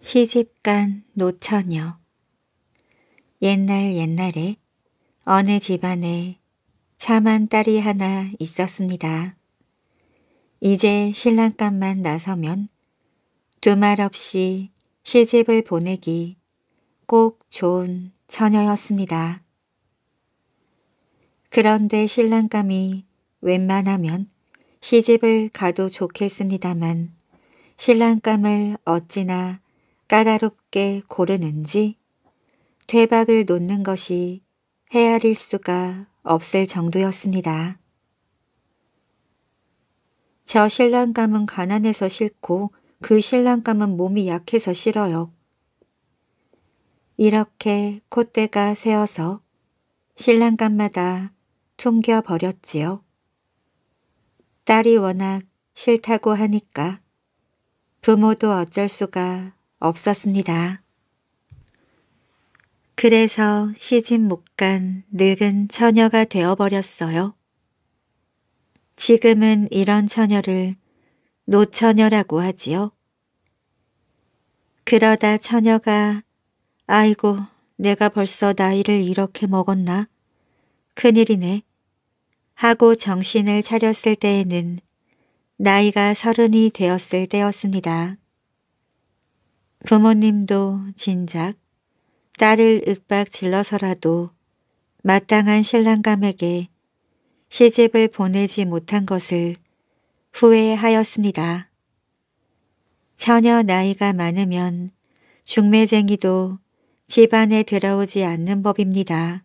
시집간 노처녀. 옛날 옛날에 어느 집안에 참한 딸이 하나 있었습니다. 이제 신랑감만 나서면 두말 없이 시집을 보내기 꼭 좋은 처녀였습니다. 그런데 신랑감이 웬만하면 시집을 가도 좋겠습니다만 신랑감을 어찌나 까다롭게 고르는지 퇴박을 놓는 것이 헤아릴 수가 없을 정도였습니다. 저 신랑감은 가난해서 싫고 그 신랑감은 몸이 약해서 싫어요. 이렇게 콧대가 세어서 신랑감마다 퉁겨버렸지요. 딸이 워낙 싫다고 하니까 부모도 어쩔 수가 없었습니다. 그래서 시집 못 간 늙은 처녀가 되어버렸어요. 지금은 이런 처녀를 노처녀라고 하지요. 그러다 처녀가 아이고 내가 벌써 나이를 이렇게 먹었나? 큰일이네. 하고 정신을 차렸을 때에는 나이가 30이 되었을 때였습니다. 부모님도 진작 딸을 윽박질러서라도 마땅한 신랑감에게 시집을 보내지 못한 것을 후회하였습니다. 처녀 나이가 많으면 중매쟁이도 집안에 들어오지 않는 법입니다.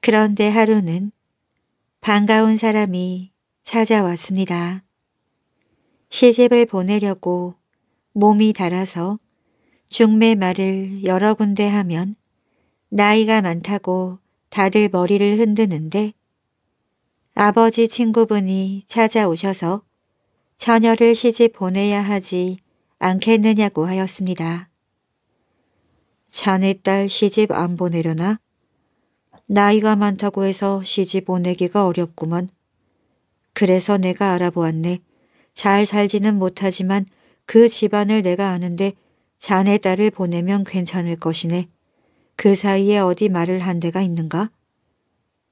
그런데 하루는 반가운 사람이 찾아왔습니다. 시집을 보내려고 몸이 달아서 중매 말을 여러 군데 하면 나이가 많다고 다들 머리를 흔드는데 아버지 친구분이 찾아오셔서 처녀를 시집 보내야 하지 않겠느냐고 하였습니다. 자네 딸 시집 안 보내려나? 나이가 많다고 해서 시집 보내기가 어렵구먼. 그래서 내가 알아보았네. 잘 살지는 못하지만 그 집안을 내가 아는데 자네 딸을 보내면 괜찮을 것이네. 그 사이에 어디 말을 한 데가 있는가?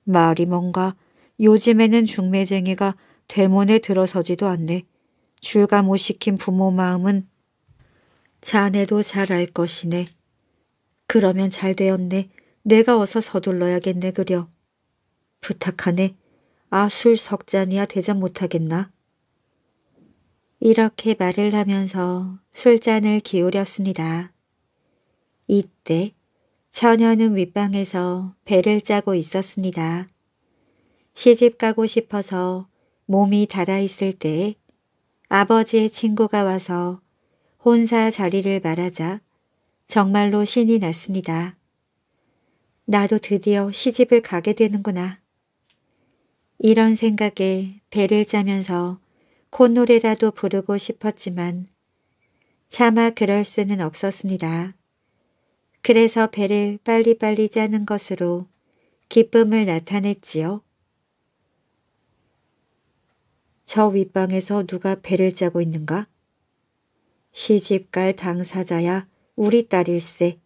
말이 뭔가 요즘에는 중매쟁이가 대문에 들어서지도 않네. 출가 못 시킨 부모 마음은 자네도 잘 알 것이네. 그러면 잘 되었네. 내가 어서 서둘러야겠네 그려. 부탁하네. 아 술 석 잔이야 대접 못하겠나? 이렇게 말을 하면서 술잔을 기울였습니다. 이때 처녀는 윗방에서 배를 짜고 있었습니다. 시집 가고 싶어서 몸이 달아있을 때에 아버지의 친구가 와서 혼사 자리를 말하자 정말로 신이 났습니다. 나도 드디어 시집을 가게 되는구나. 이런 생각에 배를 짜면서 콧노래라도 부르고 싶었지만 차마 그럴 수는 없었습니다. 그래서 배를 빨리빨리 짜는 것으로 기쁨을 나타냈지요. 저 윗방에서 누가 배를 짜고 있는가? 시집갈 당사자야 우리 딸일세.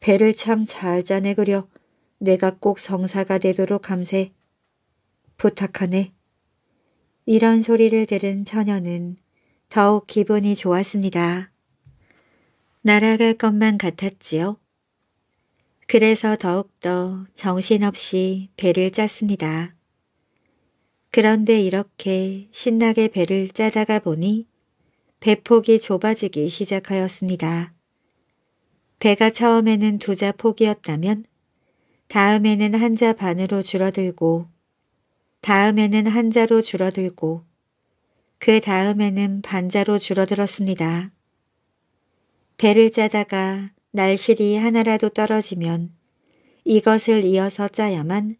배를 참 잘 짜네 그려. 내가 꼭 성사가 되도록 감세. 부탁하네. 이런 소리를 들은 처녀는 더욱 기분이 좋았습니다. 날아갈 것만 같았지요. 그래서 더욱더 정신없이 배를 짰습니다. 그런데 이렇게 신나게 배를 짜다가 보니 배폭이 좁아지기 시작하였습니다. 배가 처음에는 2자 폭이었다면 다음에는 1자 반으로 줄어들고 다음에는 1자로 줄어들고 그 다음에는 반자로 줄어들었습니다. 배를 짜다가 날실이 하나라도 떨어지면 이것을 이어서 짜야만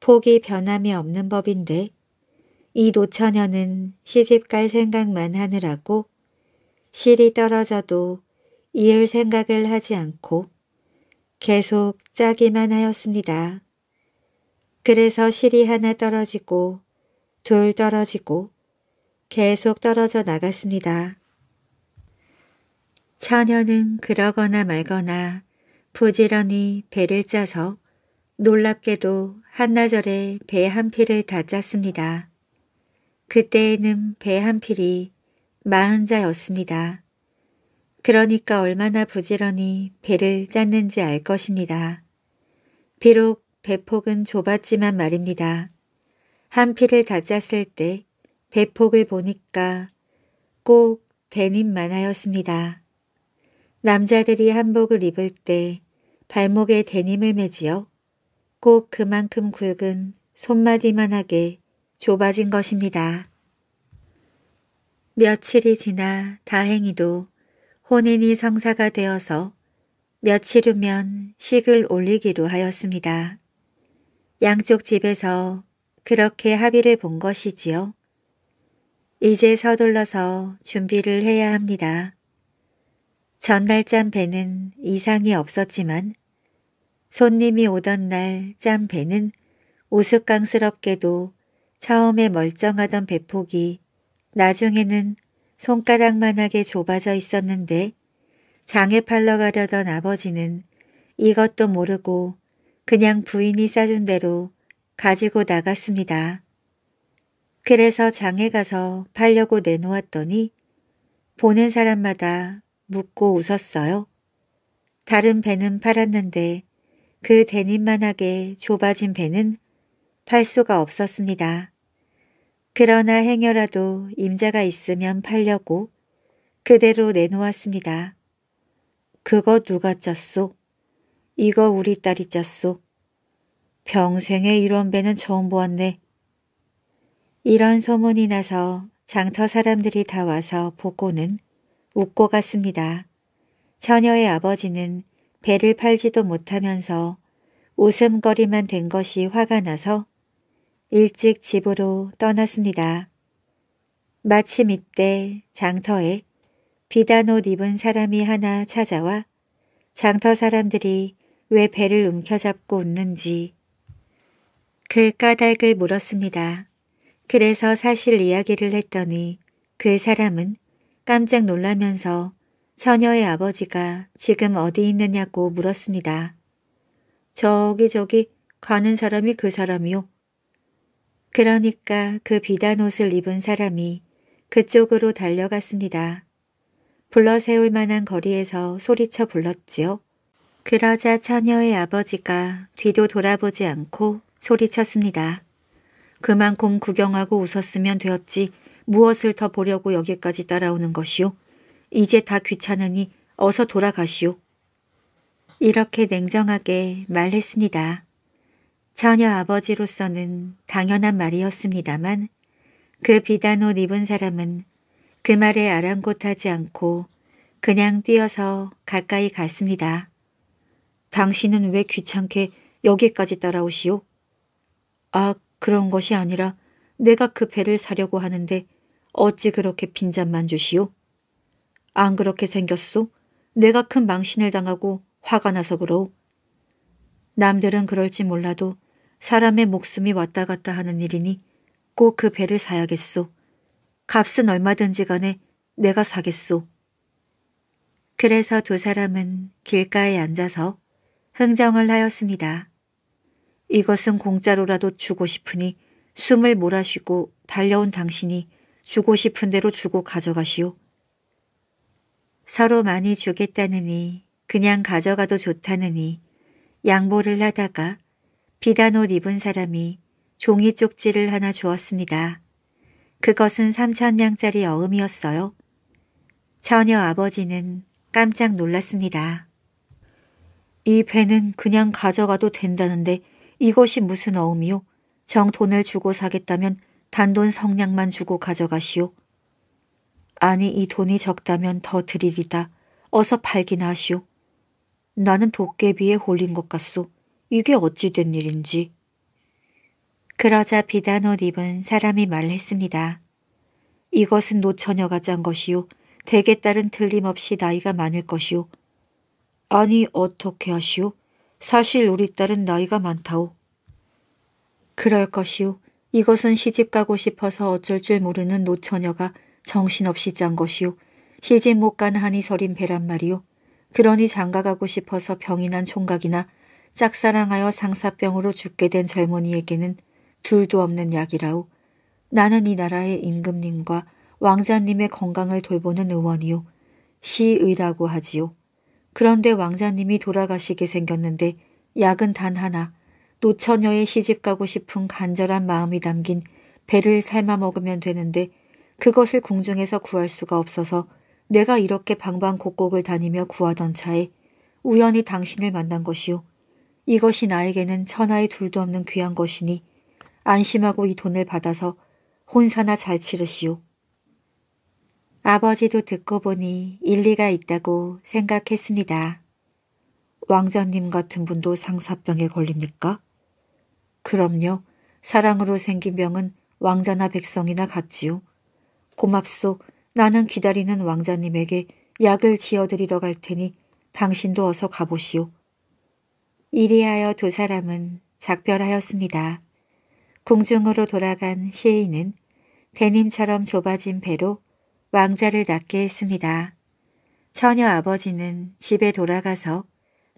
폭이 변함이 없는 법인데 이 노처녀는 시집갈 생각만 하느라고 실이 떨어져도 이을 생각을 하지 않고 계속 짜기만 하였습니다. 그래서 실이 하나 떨어지고 둘 떨어지고 계속 떨어져 나갔습니다. 처녀는 그러거나 말거나 부지런히 배를 짜서 놀랍게도 한나절에 배 한 필을 다 짰습니다. 그때에는 배 한 필이 40자였습니다. 그러니까 얼마나 부지런히 배를 짰는지 알 것입니다. 비록 배폭은 좁았지만 말입니다. 한 필을 다 짰을 때 배폭을 보니까 꼭 데님만 하였습니다. 남자들이 한복을 입을 때 발목에 데님을 매지어 꼭 그만큼 굵은 손마디만하게 좁아진 것입니다. 며칠이 지나 다행히도 혼인이 성사가 되어서 며칠 후면 식을 올리기로 하였습니다. 양쪽 집에서 그렇게 합의를 본 것이지요. 이제 서둘러서 준비를 해야 합니다. 전날 짠 배는 이상이 없었지만 손님이 오던 날 짠 배는 우스꽝스럽게도 처음에 멀쩡하던 배폭이 나중에는 손가락만하게 좁아져 있었는데 장에 팔러 가려던 아버지는 이것도 모르고 그냥 부인이 싸준 대로 가지고 나갔습니다. 그래서 장에 가서 팔려고 내놓았더니 보는 사람마다 묻고 웃었어요. 다른 배는 팔았는데 그 데님만하게 좁아진 배는 팔 수가 없었습니다. 그러나 행여라도 임자가 있으면 팔려고 그대로 내놓았습니다. 그거 누가 짰소? 이거 우리 딸이 짰소? 평생에 이런 배는 처음 보았네. 이런 소문이 나서 장터 사람들이 다 와서 보고는 웃고 갔습니다. 처녀의 아버지는 배를 팔지도 못하면서 웃음거리만 된 것이 화가 나서 일찍 집으로 떠났습니다. 마침 이때 장터에 비단 옷 입은 사람이 하나 찾아와 장터 사람들이 왜 배를 움켜잡고 웃는지 그 까닭을 물었습니다. 그래서 사실 이야기를 했더니 그 사람은 깜짝 놀라면서 처녀의 아버지가 지금 어디 있느냐고 물었습니다. 저기 가는 사람이 그 사람이요. 그러니까 그 비단 옷을 입은 사람이 그쪽으로 달려갔습니다. 불러세울 만한 거리에서 소리쳐 불렀지요. 그러자 처녀의 아버지가 뒤도 돌아보지 않고 소리쳤습니다. 그만큼 구경하고 웃었으면 되었지 무엇을 더 보려고 여기까지 따라오는 것이요. 이제 다 귀찮으니 어서 돌아가시오. 이렇게 냉정하게 말했습니다. 처녀 아버지로서는 당연한 말이었습니다만 그 비단 옷 입은 사람은 그 말에 아랑곳하지 않고 그냥 뛰어서 가까이 갔습니다. 당신은 왜 귀찮게 여기까지 따라오시오? 아, 그런 것이 아니라 내가 그 배를 사려고 하는데 어찌 그렇게 빈잔만 주시오? 안 그렇게 생겼소? 내가 큰 망신을 당하고 화가 나서 그러오. 남들은 그럴지 몰라도 사람의 목숨이 왔다 갔다 하는 일이니 꼭 그 배를 사야겠소. 값은 얼마든지 간에 내가 사겠소. 그래서 두 사람은 길가에 앉아서 흥정을 하였습니다. 이것은 공짜로라도 주고 싶으니 숨을 몰아쉬고 달려온 당신이 주고 싶은 대로 주고 가져가시오. 서로 많이 주겠다느니 그냥 가져가도 좋다느니 양보를 하다가 비단 옷 입은 사람이 종이 쪽지를 하나 주었습니다. 그것은 3,000냥짜리 어음이었어요. 처녀 아버지는 깜짝 놀랐습니다. 이 배는 그냥 가져가도 된다는데 이것이 무슨 어음이요? 정 돈을 주고 사겠다면 단돈 성냥만 주고 가져가시오. 아니 이 돈이 적다면 더 드리리다. 어서 팔기나 하시오. 나는 도깨비에 홀린 것 같소. 이게 어찌 된 일인지. 그러자 비단 옷 입은 사람이 말했습니다. 이것은 노처녀가 짠 것이요. 대개 딸은 틀림없이 나이가 많을 것이요. 아니 어떻게 하시오? 사실 우리 딸은 나이가 많다오. 그럴 것이오. 이것은 시집가고 싶어서 어쩔 줄 모르는 노처녀가 정신없이 짠 것이오. 시집 못 간 한이 서린 배란 말이요. 그러니 장가가고 싶어서 병이 난 총각이나 짝사랑하여 상사병으로 죽게 된 젊은이에게는 둘도 없는 약이라오. 나는 이 나라의 임금님과 왕자님의 건강을 돌보는 의원이요. 시의라고 하지요. 그런데 왕자님이 돌아가시게 생겼는데 약은 단 하나, 노처녀의 시집가고 싶은 간절한 마음이 담긴 배를 삶아 먹으면 되는데 그것을 궁중에서 구할 수가 없어서 내가 이렇게 방방곡곡을 다니며 구하던 차에 우연히 당신을 만난 것이요. 이것이 나에게는 천하의 둘도 없는 귀한 것이니 안심하고 이 돈을 받아서 혼사나 잘 치르시오. 아버지도 듣고 보니 일리가 있다고 생각했습니다. 왕자님 같은 분도 상사병에 걸립니까? 그럼요. 사랑으로 생긴 병은 왕자나 백성이나 같지요. 고맙소. 나는 기다리는 왕자님에게 약을 지어드리러 갈 테니 당신도 어서 가보시오. 이리하여 두 사람은 작별하였습니다. 궁중으로 돌아간 시인은 대님처럼 좁아진 배로 왕자를 낫게 했습니다. 처녀 아버지는 집에 돌아가서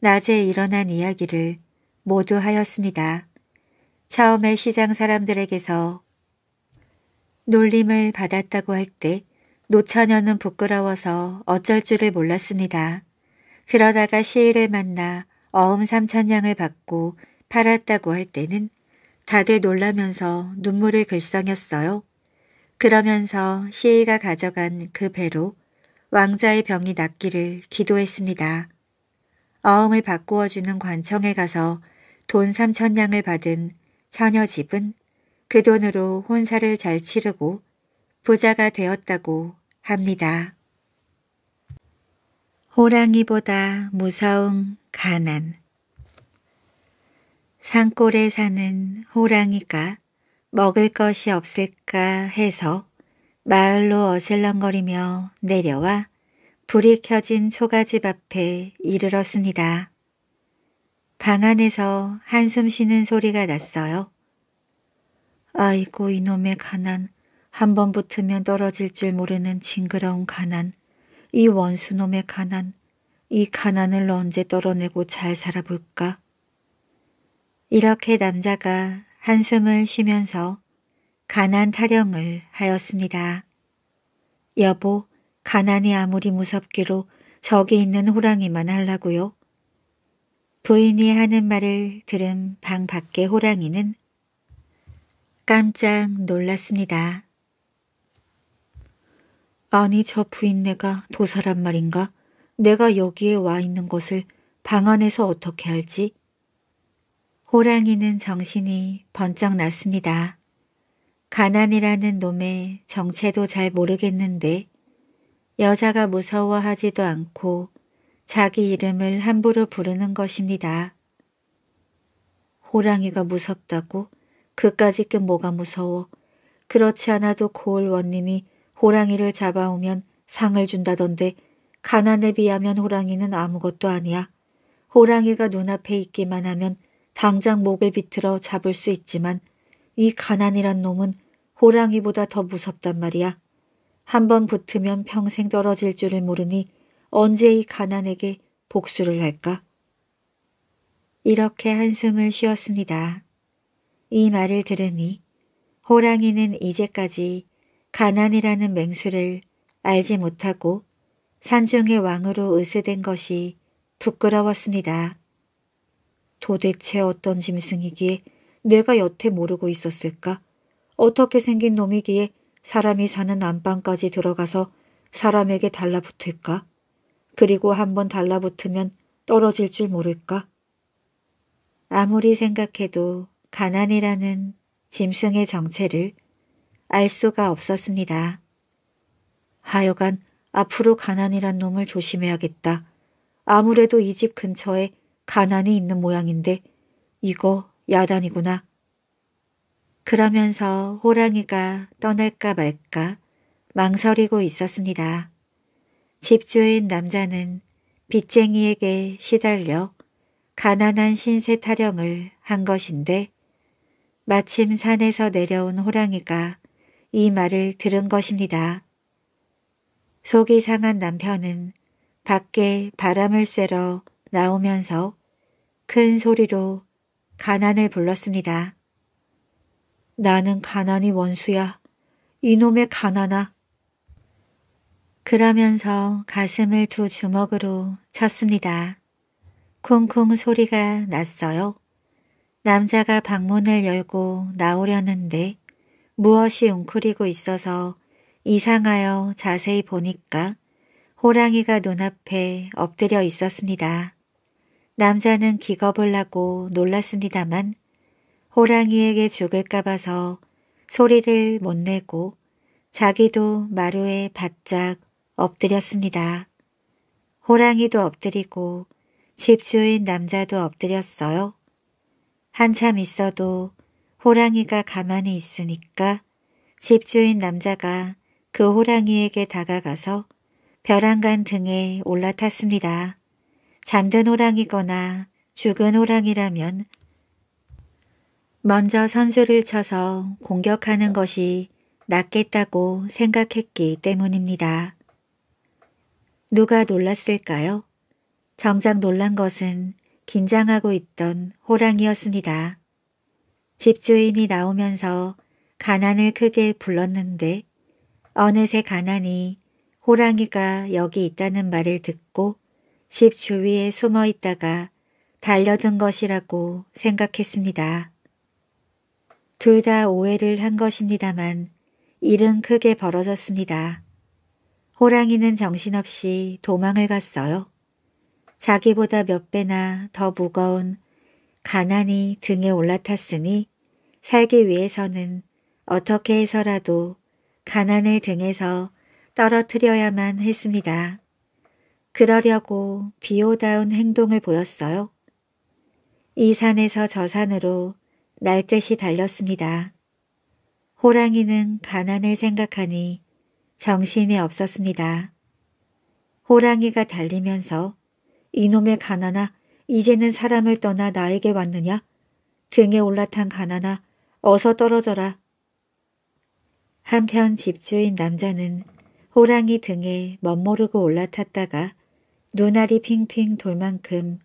낮에 일어난 이야기를 모두 하였습니다. 처음에 시장 사람들에게서 놀림을 받았다고 할 때 노처녀는 부끄러워서 어쩔 줄을 몰랐습니다. 그러다가 시인을 만나 어음 3,000냥을 받고 팔았다고 할 때는 다들 놀라면서 눈물을 글썽였어요. 그러면서 시인가 가져간 그 배로 왕자의 병이 낫기를 기도했습니다. 어음을 바꾸어주는 관청에 가서 돈 3,000냥을 받은 처녀집은 그 돈으로 혼사를 잘 치르고 부자가 되었다고 합니다. 호랑이보다 무서운 가난. 산골에 사는 호랑이가 먹을 것이 없을까 해서 마을로 어슬렁거리며 내려와 불이 켜진 초가집 앞에 이르렀습니다. 방 안에서 한숨 쉬는 소리가 났어요. 아이고 이놈의 가난, 한 번 붙으면 떨어질 줄 모르는 징그러운 가난, 이 원수놈의 가난, 이 가난을 언제 떨어내고 잘 살아볼까? 이렇게 남자가 한숨을 쉬면서 가난 타령을 하였습니다. 여보, 가난이 아무리 무섭기로 저기 있는 호랑이만 하려고요. 부인이 하는 말을 들은 방 밖의 호랑이는 깜짝 놀랐습니다. 아니, 저 부인네가 도사란 말인가? 내가 여기에 와 있는 것을 방 안에서 어떻게 알지? 호랑이는 정신이 번쩍 났습니다. 가난이라는 놈의 정체도 잘 모르겠는데 여자가 무서워하지도 않고 자기 이름을 함부로 부르는 것입니다. 호랑이가 무섭다고? 그까짓 게 뭐가 무서워? 그렇지 않아도 고을 원님이 호랑이를 잡아오면 상을 준다던데 가난에 비하면 호랑이는 아무것도 아니야. 호랑이가 눈앞에 있기만 하면 당장 목을 비틀어 잡을 수 있지만 이 가난이란 놈은 호랑이보다 더 무섭단 말이야. 한번 붙으면 평생 떨어질 줄을 모르니 언제 이 가난에게 복수를 할까? 이렇게 한숨을 쉬었습니다. 이 말을 들으니 호랑이는 이제까지 가난이라는 맹수를 알지 못하고 산중의 왕으로 으스댄 것이 부끄러웠습니다. 도대체 어떤 짐승이기에 내가 여태 모르고 있었을까? 어떻게 생긴 놈이기에 사람이 사는 안방까지 들어가서 사람에게 달라붙을까? 그리고 한번 달라붙으면 떨어질 줄 모를까? 아무리 생각해도 가난이라는 짐승의 정체를 알 수가 없었습니다. 하여간 앞으로 가난이란 놈을 조심해야겠다. 아무래도 이 집 근처에 가난이 있는 모양인데 이거 야단이구나. 그러면서 호랑이가 떠날까 말까 망설이고 있었습니다. 집주인 남자는 빚쟁이에게 시달려 가난한 신세 타령을 한 것인데 마침 산에서 내려온 호랑이가 이 말을 들은 것입니다. 속이 상한 남편은 밖에 바람을 쐬러 나오면서 큰 소리로 가난을 불렀습니다. 나는 가난이 원수야. 이놈의 가난아. 그러면서 가슴을 두 주먹으로 쳤습니다. 쿵쿵 소리가 났어요. 남자가 방문을 열고 나오려는데 무엇이 웅크리고 있어서 이상하여 자세히 보니까 호랑이가 눈앞에 엎드려 있었습니다. 남자는 기겁을 하고 놀랐습니다만 호랑이에게 죽을까 봐서 소리를 못 내고 자기도 마루에 바짝 엎드렸습니다. 호랑이도 엎드리고 집주인 남자도 엎드렸어요. 한참 있어도 호랑이가 가만히 있으니까 집주인 남자가 그 호랑이에게 다가가서 벼랑간 등에 올라탔습니다. 잠든 호랑이거나 죽은 호랑이라면 먼저 선수를 쳐서 공격하는 것이 낫겠다고 생각했기 때문입니다. 누가 놀랐을까요? 정작 놀란 것은 긴장하고 있던 호랑이였습니다. 집주인이 나오면서 가난을 크게 불렀는데 어느새 가난이 호랑이가 여기 있다는 말을 듣고 집 주위에 숨어 있다가 달려든 것이라고 생각했습니다. 둘 다 오해를 한 것입니다만 일은 크게 벌어졌습니다. 호랑이는 정신없이 도망을 갔어요. 자기보다 몇 배나 더 무거운 가난이 등에 올라탔으니 살기 위해서는 어떻게 해서라도 가난을 등에서 떨어뜨려야만 했습니다. 그러려고 비호다운 행동을 보였어요. 이 산에서 저 산으로 날듯이 달렸습니다. 호랑이는 가난을 생각하니 정신이 없었습니다. 호랑이가 달리면서 이놈의 가난아 이제는 사람을 떠나 나에게 왔느냐? 등에 올라탄 가난아 어서 떨어져라. 한편 집주인 남자는 호랑이 등에 멋모르고 올라탔다가 눈알이 핑핑 돌 만큼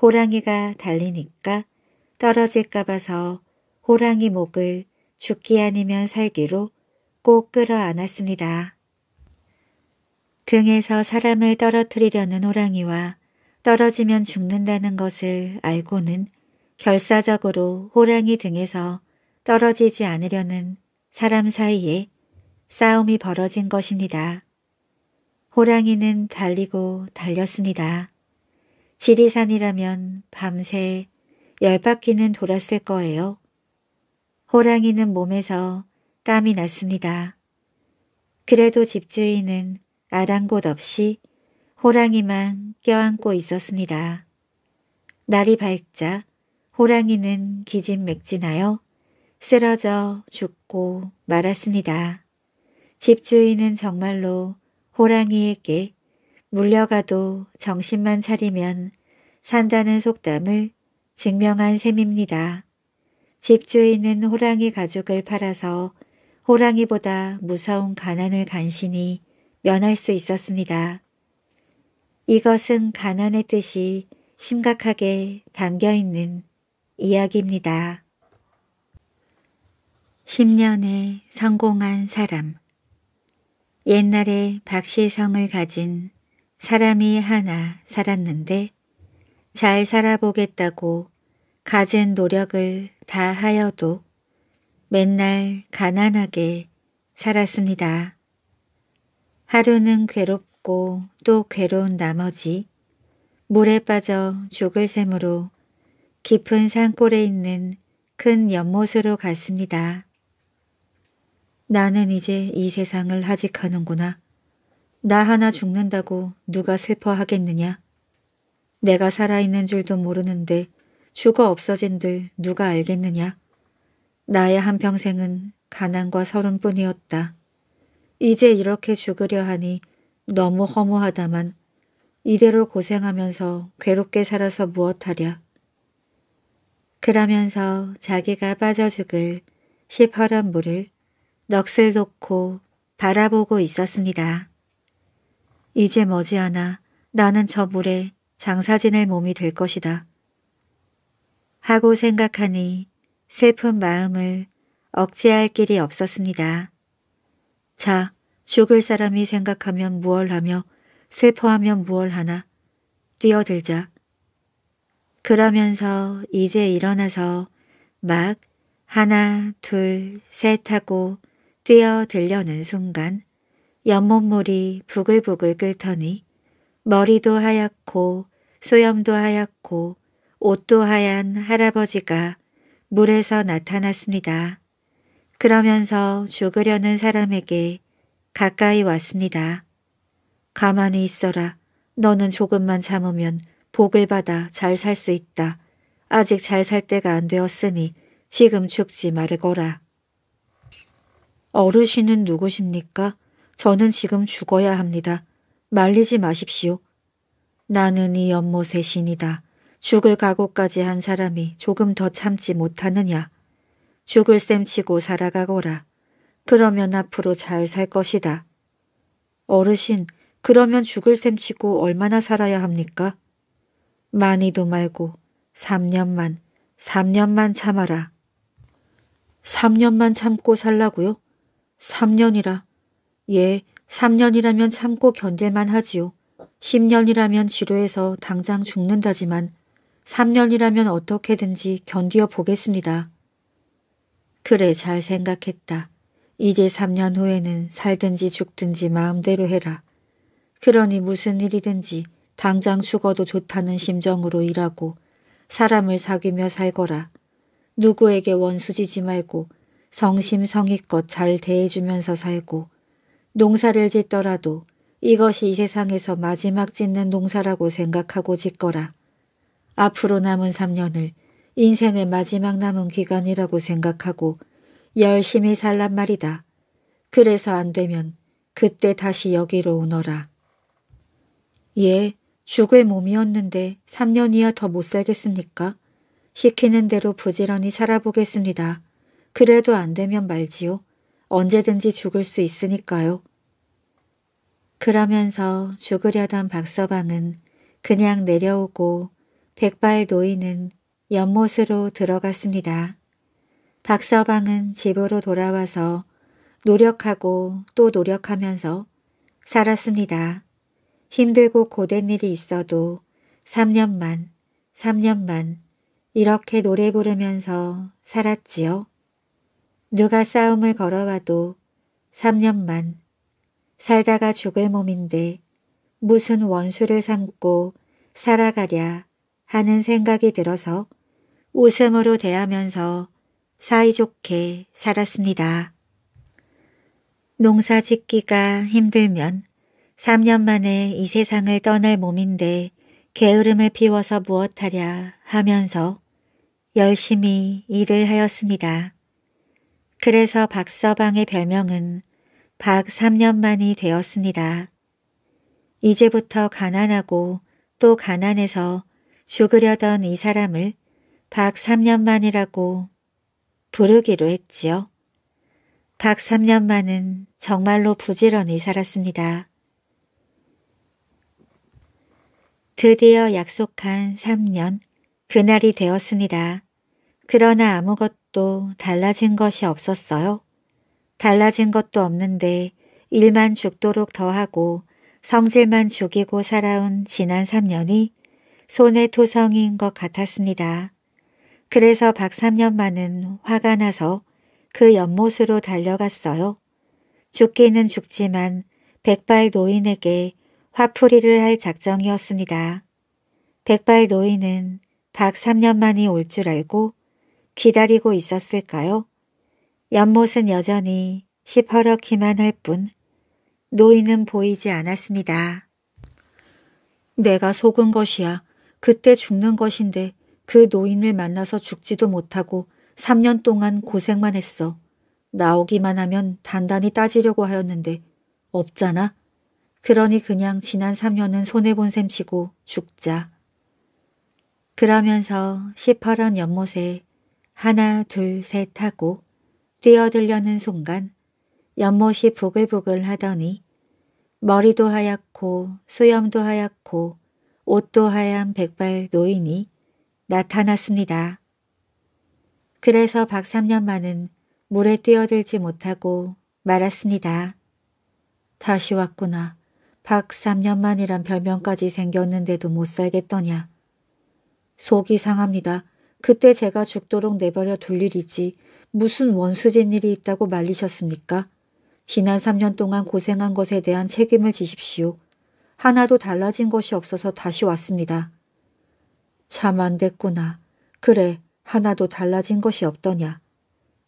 호랑이가 달리니까 떨어질까 봐서 호랑이 목을 죽기 아니면 살기로 꼭 끌어안았습니다. 등에서 사람을 떨어뜨리려는 호랑이와 떨어지면 죽는다는 것을 알고는 결사적으로 호랑이 등에서 떨어지지 않으려는 사람 사이에 싸움이 벌어진 것입니다. 호랑이는 달리고 달렸습니다. 지리산이라면 밤새 10바퀴는 돌았을 거예요. 호랑이는 몸에서 땀이 났습니다. 그래도 집주인은 아랑곳 없이 호랑이만 껴안고 있었습니다. 날이 밝자 호랑이는 기진맥진하여 쓰러져 죽고 말았습니다. 집주인은 정말로 호랑이에게 물려가도 정신만 차리면 산다는 속담을 증명한 셈입니다. 집주인은 호랑이 가죽을 팔아서 호랑이보다 무서운 가난을 간신히 면할 수 있었습니다. 이것은 가난의 뜻이 심각하게 담겨있는 이야기입니다. 10년에 성공한 사람. 옛날에 박씨성을 가진 사람이 하나 살았는데 잘 살아보겠다고 가진 노력을 다 하여도 맨날 가난하게 살았습니다. 하루는 괴롭고 또 괴로운 나머지 물에 빠져 죽을 셈으로 깊은 산골에 있는 큰 연못으로 갔습니다. 나는 이제 이 세상을 하직하는구나. 나 하나 죽는다고 누가 슬퍼하겠느냐. 내가 살아있는 줄도 모르는데 죽어 없어진들 누가 알겠느냐. 나의 한평생은 가난과 서름뿐이었다. 이제 이렇게 죽으려 하니 너무 허무하다만 이대로 고생하면서 괴롭게 살아서 무엇하랴. 그러면서 자기가 빠져 죽을 시퍼런 물을 넋을 놓고 바라보고 있었습니다. 이제 머지않아 나는 저 물에 장사 지낼 몸이 될 것이다. 하고 생각하니 슬픈 마음을 억제할 길이 없었습니다. 자, 죽을 사람이 생각하면 무얼하며 슬퍼하면 무얼하나 뛰어들자. 그러면서 이제 일어나서 막 하나, 둘, 셋 하고 뛰어들려는 순간 연못물이 부글부글 끓더니 머리도 하얗고 소염도 하얗고 옷도 하얀 할아버지가 물에서 나타났습니다. 그러면서 죽으려는 사람에게 가까이 왔습니다. 가만히 있어라. 너는 조금만 참으면 복을 받아 잘 살 수 있다. 아직 잘 살 때가 안 되었으니 지금 죽지 말거라. 어르신은 누구십니까? 저는 지금 죽어야 합니다. 말리지 마십시오. 나는 이 연못의 신이다. 죽을 각오까지 한 사람이 조금 더 참지 못하느냐. 죽을 셈치고 살아가거라. 그러면 앞으로 잘 살 것이다. 어르신, 그러면 죽을 셈치고 얼마나 살아야 합니까? 많이도 말고 3년만 참아라. 3년만 참고 살라고요? 3년이라. 예, 3년이라면 참고 견딜만 하지요. 10년이라면 지루해서 당장 죽는다지만 3년이라면 어떻게든지 견디어 보겠습니다. 그래, 잘 생각했다. 이제 3년 후에는 살든지 죽든지 마음대로 해라. 그러니 무슨 일이든지 당장 죽어도 좋다는 심정으로 일하고 사람을 사귀며 살거라. 누구에게 원수지지 말고 성심성의껏 잘 대해주면서 살고 농사를 짓더라도 이것이 이 세상에서 마지막 짓는 농사라고 생각하고 짓거라. 앞으로 남은 3년을 인생의 마지막 남은 기간이라고 생각하고 열심히 살란 말이다. 그래서 안 되면 그때 다시 여기로 오너라. 예, 죽을 몸이었는데 3년이야 더 못 살겠습니까? 시키는 대로 부지런히 살아보겠습니다. 그래도 안 되면 말지요. 언제든지 죽을 수 있으니까요. 그러면서 죽으려던 박서방은 그냥 내려오고 백발 노인은 연못으로 들어갔습니다. 박서방은 집으로 돌아와서 노력하고 또 노력하면서 살았습니다. 힘들고 고된 일이 있어도 3년만 이렇게 노래 부르면서 살았지요. 누가 싸움을 걸어와도 3년만 살다가 죽을 몸인데 무슨 원수를 삼고 살아가랴 하는 생각이 들어서 웃음으로 대하면서 사이좋게 살았습니다. 농사짓기가 힘들면 3년 만에 이 세상을 떠날 몸인데 게으름을 피워서 무엇하랴 하면서 열심히 일을 하였습니다. 그래서 박서방의 별명은 박 3년만이 되었습니다. 이제부터 가난하고 또 가난해서 죽으려던 이 사람을 박 3년만이라고 부르기로 했지요. 박 3년만은 정말로 부지런히 살았습니다. 드디어 약속한 3년, 그날이 되었습니다. 그러나 아무것도 달라진 것이 없었어요. 달라진 것도 없는데 일만 죽도록 더하고 성질만 죽이고 살아온 지난 3년이 손해투성인 것 같았습니다. 그래서 박 3년만은 화가 나서 그 연못으로 달려갔어요. 죽기는 죽지만 백발 노인에게 화풀이를 할 작정이었습니다. 백발 노인은 박 3년만이 올 줄 알고 기다리고 있었을까요? 연못은 여전히 시퍼렇기만 할 뿐 노인은 보이지 않았습니다. 내가 속은 것이야. 그때 죽는 것인데 그 노인을 만나서 죽지도 못하고 3년 동안 고생만 했어. 나오기만 하면 단단히 따지려고 하였는데 없잖아. 그러니 그냥 지난 3년은 손해본 셈 치고 죽자. 그러면서 시퍼런 연못에 하나, 둘, 셋 하고 뛰어들려는 순간 연못이 부글부글 하더니 머리도 하얗고 수염도 하얗고 옷도 하얀 백발 노인이 나타났습니다. 그래서 박삼년만은 물에 뛰어들지 못하고 말았습니다. 다시 왔구나. 박삼년만이란 별명까지 생겼는데도 못 살겠더냐. 속이 상합니다. 그때 제가 죽도록 내버려 둘 일이지 무슨 원수진 일이 있다고 말리셨습니까? 지난 3년 동안 고생한 것에 대한 책임을 지십시오. 하나도 달라진 것이 없어서 다시 왔습니다. 참 안 됐구나. 그래, 하나도 달라진 것이 없더냐.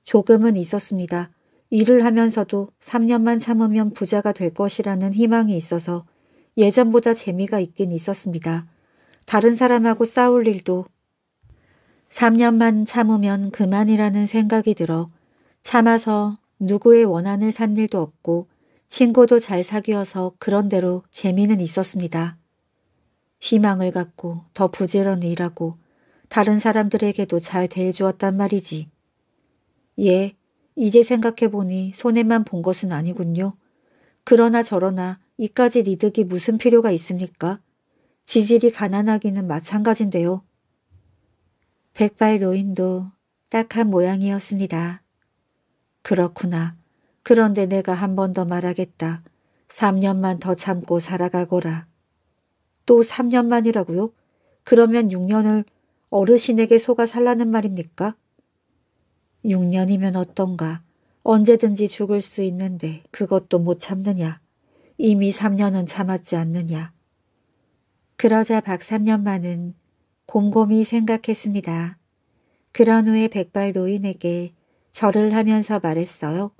조금은 있었습니다. 일을 하면서도 3년만 참으면 부자가 될 것이라는 희망이 있어서 예전보다 재미가 있긴 있었습니다. 다른 사람하고 싸울 일도 3년만 참으면 그만이라는 생각이 들어 참아서 누구의 원한을 산 일도 없고 친구도 잘 사귀어서 그런대로 재미는 있었습니다. 희망을 갖고 더 부지런히 일하고 다른 사람들에게도 잘 대해주었단 말이지. 예, 이제 생각해보니 손해만 본 것은 아니군요. 그러나 저러나 이까지 이득이 무슨 필요가 있습니까? 지질이 가난하기는 마찬가지인데요. 백발 노인도 딱한 모양이었습니다. 그렇구나. 그런데 내가 한 번 더 말하겠다. 3년만 더 참고 살아가거라. 또 3년만이라고요? 그러면 6년을 어르신에게 속아 살라는 말입니까? 6년이면 어떤가. 언제든지 죽을 수 있는데 그것도 못 참느냐. 이미 3년은 참았지 않느냐. 그러자 박삼년만은 곰곰이 생각했습니다. 그런 후에 백발 노인에게 절을 하면서 말했어요.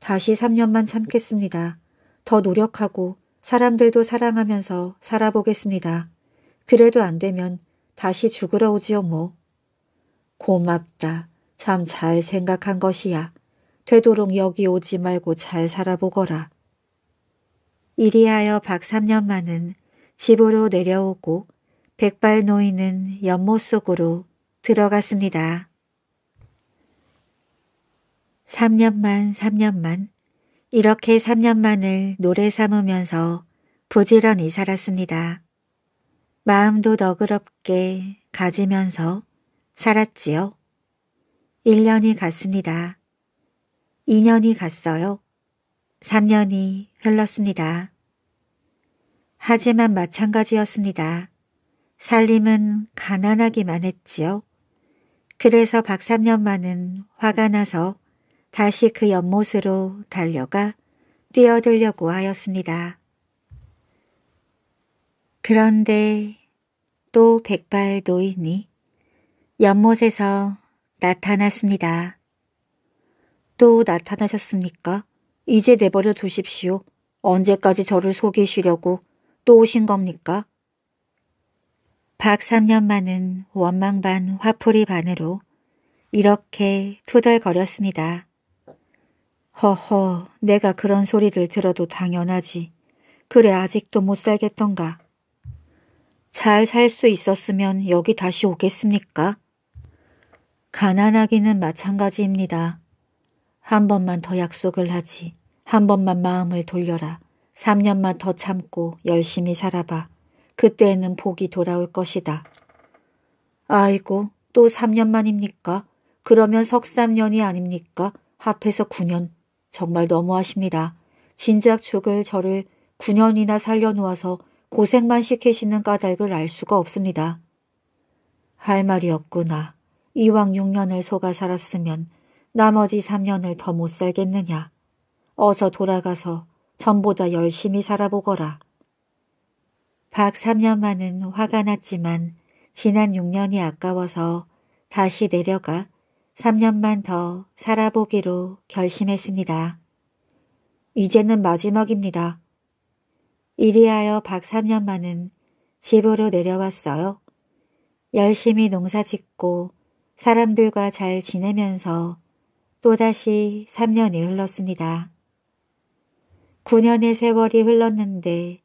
다시 3년만 참겠습니다. 더 노력하고 사람들도 사랑하면서 살아보겠습니다. 그래도 안 되면 다시 죽으러 오지요 뭐. 고맙다. 참 잘 생각한 것이야. 되도록 여기 오지 말고 잘 살아보거라. 이리하여 박삼년만은 집으로 내려오고 백발 노인은 연못 속으로 들어갔습니다. 3년만 3년만 이렇게 3년만을 노래 삼으면서 부지런히 살았습니다. 마음도 너그럽게 가지면서 살았지요. 1년이 갔습니다. 2년이 갔어요. 3년이 흘렀습니다. 하지만 마찬가지였습니다. 살림은 가난하기만 했지요. 그래서 박삼년만은 화가 나서 다시 그 연못으로 달려가 뛰어들려고 하였습니다. 그런데 또 백발 노인이 연못에서 나타났습니다. 또 나타나셨습니까? 이제 내버려 두십시오. 언제까지 저를 속이시려고 또 오신 겁니까? 박삼년만은 원망 반 화풀이 반으로 이렇게 투덜거렸습니다. 허허, 내가 그런 소리를 들어도 당연하지. 그래 아직도 못 살겠던가. 잘 살 수 있었으면 여기 다시 오겠습니까? 가난하기는 마찬가지입니다. 한 번만 더 약속을 하지. 한 번만 마음을 돌려라. 3년만 더 참고 열심히 살아봐. 그때에는 복이 돌아올 것이다. 아이고, 또 3년만입니까? 그러면 석3년이 아닙니까? 합해서 9년. 정말 너무하십니다. 진작 죽을 저를 9년이나 살려놓아서 고생만 시키시는 까닭을 알 수가 없습니다. 할 말이 없구나. 이왕 6년을 속아 살았으면 나머지 3년을 더 못 살겠느냐. 어서 돌아가서 전보다 열심히 살아보거라. 박삼년만은 화가 났지만 지난 6년이 아까워서 다시 내려가 3년만 더 살아보기로 결심했습니다. 이제는 마지막입니다. 이리하여 박삼년만은 집으로 내려왔어요. 열심히 농사짓고 사람들과 잘 지내면서 또다시 3년이 흘렀습니다. 9년의 세월이 흘렀는데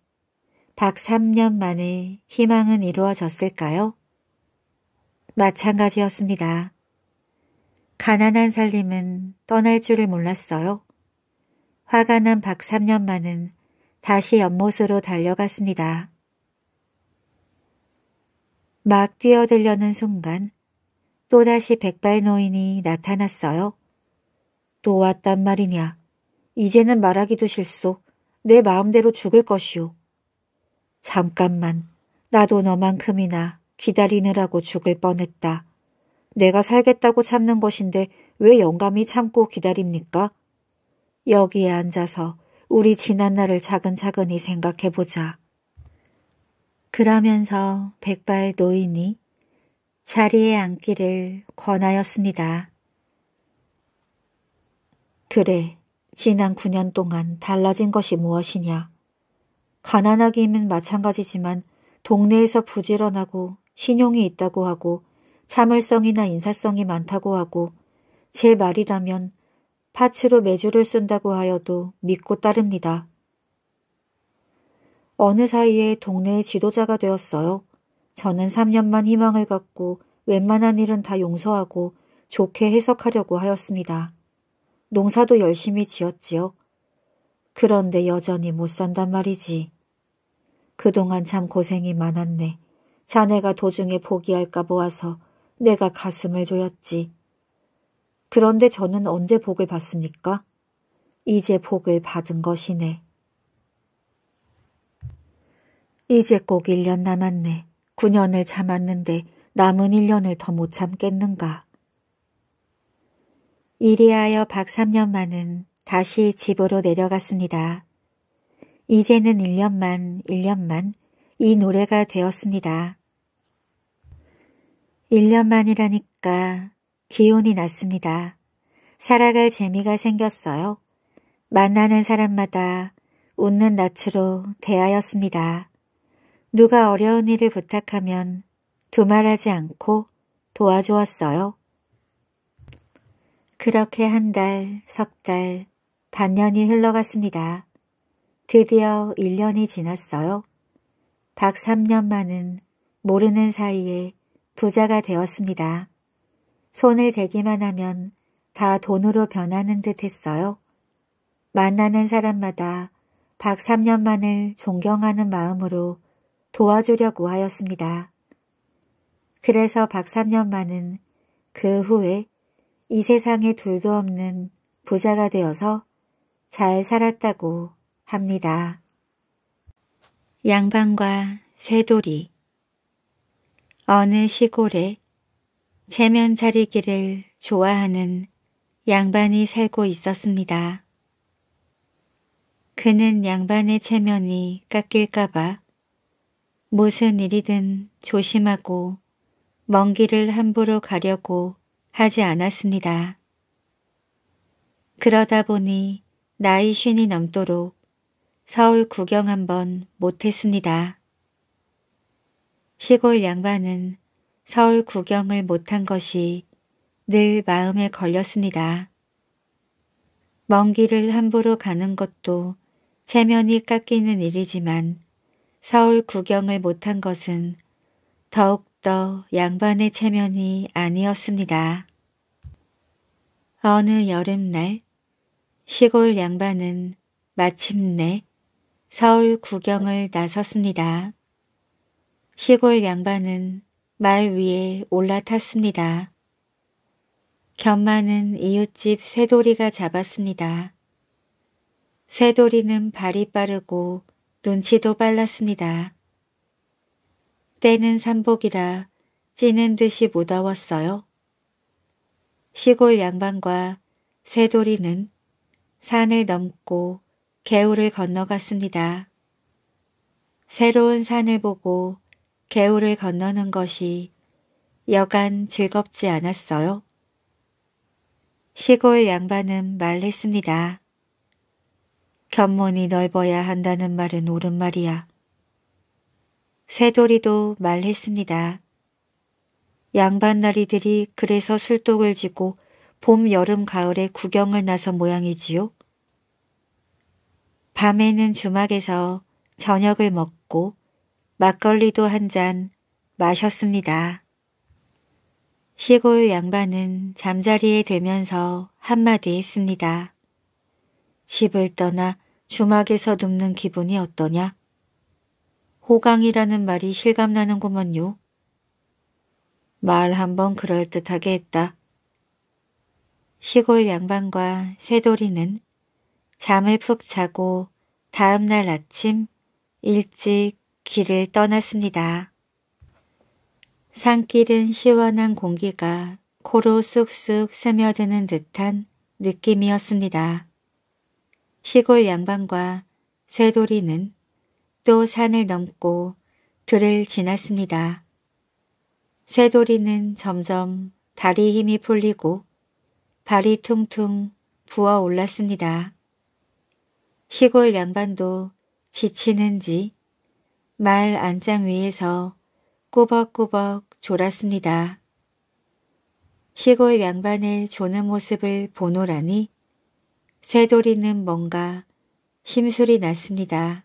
박삼년만의 희망은 이루어졌을까요? 마찬가지였습니다. 가난한 살림은 떠날 줄을 몰랐어요. 화가 난 박삼년만은 다시 연못으로 달려갔습니다. 막 뛰어들려는 순간 또다시 백발 노인이 나타났어요. 또 왔단 말이냐. 이제는 말하기도 싫소. 내 마음대로 죽을 것이오. 잠깐만. 나도 너만큼이나 기다리느라고 죽을 뻔했다. 내가 살겠다고 참는 것인데 왜 영감이 참고 기다립니까? 여기에 앉아서 우리 지난 날을 차근차근히 생각해보자. 그러면서 백발 노인이 자리에 앉기를 권하였습니다. 그래, 지난 9년 동안 달라진 것이 무엇이냐. 가난하기는 마찬가지지만 동네에서 부지런하고 신용이 있다고 하고 참을성이나 인사성이 많다고 하고 제 말이라면 파츠로 매주를 쓴다고 하여도 믿고 따릅니다. 어느 사이에 동네의 지도자가 되었어요. 저는 3년만 희망을 갖고 웬만한 일은 다 용서하고 좋게 해석하려고 하였습니다. 농사도 열심히 지었지요. 그런데 여전히 못 산단 말이지. 그동안 참 고생이 많았네. 자네가 도중에 포기할까 보아서 내가 가슴을 조였지. 그런데 저는 언제 복을 받습니까? 이제 복을 받은 것이네. 이제 꼭 1년 남았네. 9년을 참았는데 남은 1년을 더 못 참겠는가. 이리하여 박3년만은 다시 집으로 내려갔습니다. 이제는 1년만 이 노래가 되었습니다. 1년만이라니까 기운이 났습니다. 살아갈 재미가 생겼어요. 만나는 사람마다 웃는 낯으로 대하였습니다. 누가 어려운 일을 부탁하면 두말하지 않고 도와주었어요. 그렇게 한 달, 석 달, 반년이 흘러갔습니다. 드디어 1년이 지났어요. 박3년만은 모르는 사이에 부자가 되었습니다. 손을 대기만 하면 다 돈으로 변하는 듯 했어요. 만나는 사람마다 박3년만을 존경하는 마음으로 도와주려고 하였습니다. 그래서 박3년만은 그 후에 이 세상에 둘도 없는 부자가 되어서 잘 살았다고 합니다. 양반과 쇠돌이. 어느 시골에 체면 차리기를 좋아하는 양반이 살고 있었습니다. 그는 양반의 체면이 깎일까봐 무슨 일이든 조심하고 먼 길을 함부로 가려고 하지 않았습니다. 그러다 보니 나이 50이 넘도록 서울 구경 한번 못했습니다. 시골 양반은 서울 구경을 못한 것이 늘 마음에 걸렸습니다. 먼 길을 함부로 가는 것도 체면이 깎이는 일이지만 서울 구경을 못한 것은 더욱더 양반의 체면이 아니었습니다. 어느 여름날 시골 양반은 마침내 서울 구경을 나섰습니다. 시골 양반은 말 위에 올라탔습니다. 견마는 이웃집 쇠돌이가 잡았습니다. 쇠돌이는 발이 빠르고 눈치도 빨랐습니다. 때는 산복이라 찌는 듯이 무더웠어요. 시골 양반과 쇠돌이는 산을 넘고 개울을 건너갔습니다. 새로운 산을 보고 개울을 건너는 것이 여간 즐겁지 않았어요. 시골 양반은 말했습니다. 견문이 넓어야 한다는 말은 옳은 말이야. 쇠돌이도 말했습니다. 양반 나리들이 그래서 술독을 지고 봄, 여름, 가을에 구경을 나선 모양이지요. 밤에는 주막에서 저녁을 먹고 막걸리도 한 잔 마셨습니다. 시골 양반은 잠자리에 들면서 한마디 했습니다. 집을 떠나 주막에서 눕는 기분이 어떠냐? 호강이라는 말이 실감나는구먼요. 말 한번 그럴듯하게 했다. 시골 양반과 새돌이는 잠을 푹 자고 다음날 아침 일찍 길을 떠났습니다. 산길은 시원한 공기가 코로 쑥쑥 스며드는 듯한 느낌이었습니다. 시골 양반과 쇠돌이는 또 산을 넘고 들을 지났습니다. 쇠돌이는 점점 다리 힘이 풀리고 발이 퉁퉁 부어올랐습니다. 시골 양반도 지치는지 말 안장 위에서 꾸벅꾸벅 졸았습니다. 시골 양반의 조는 모습을 보노라니 쇠돌이는 뭔가 심술이 났습니다.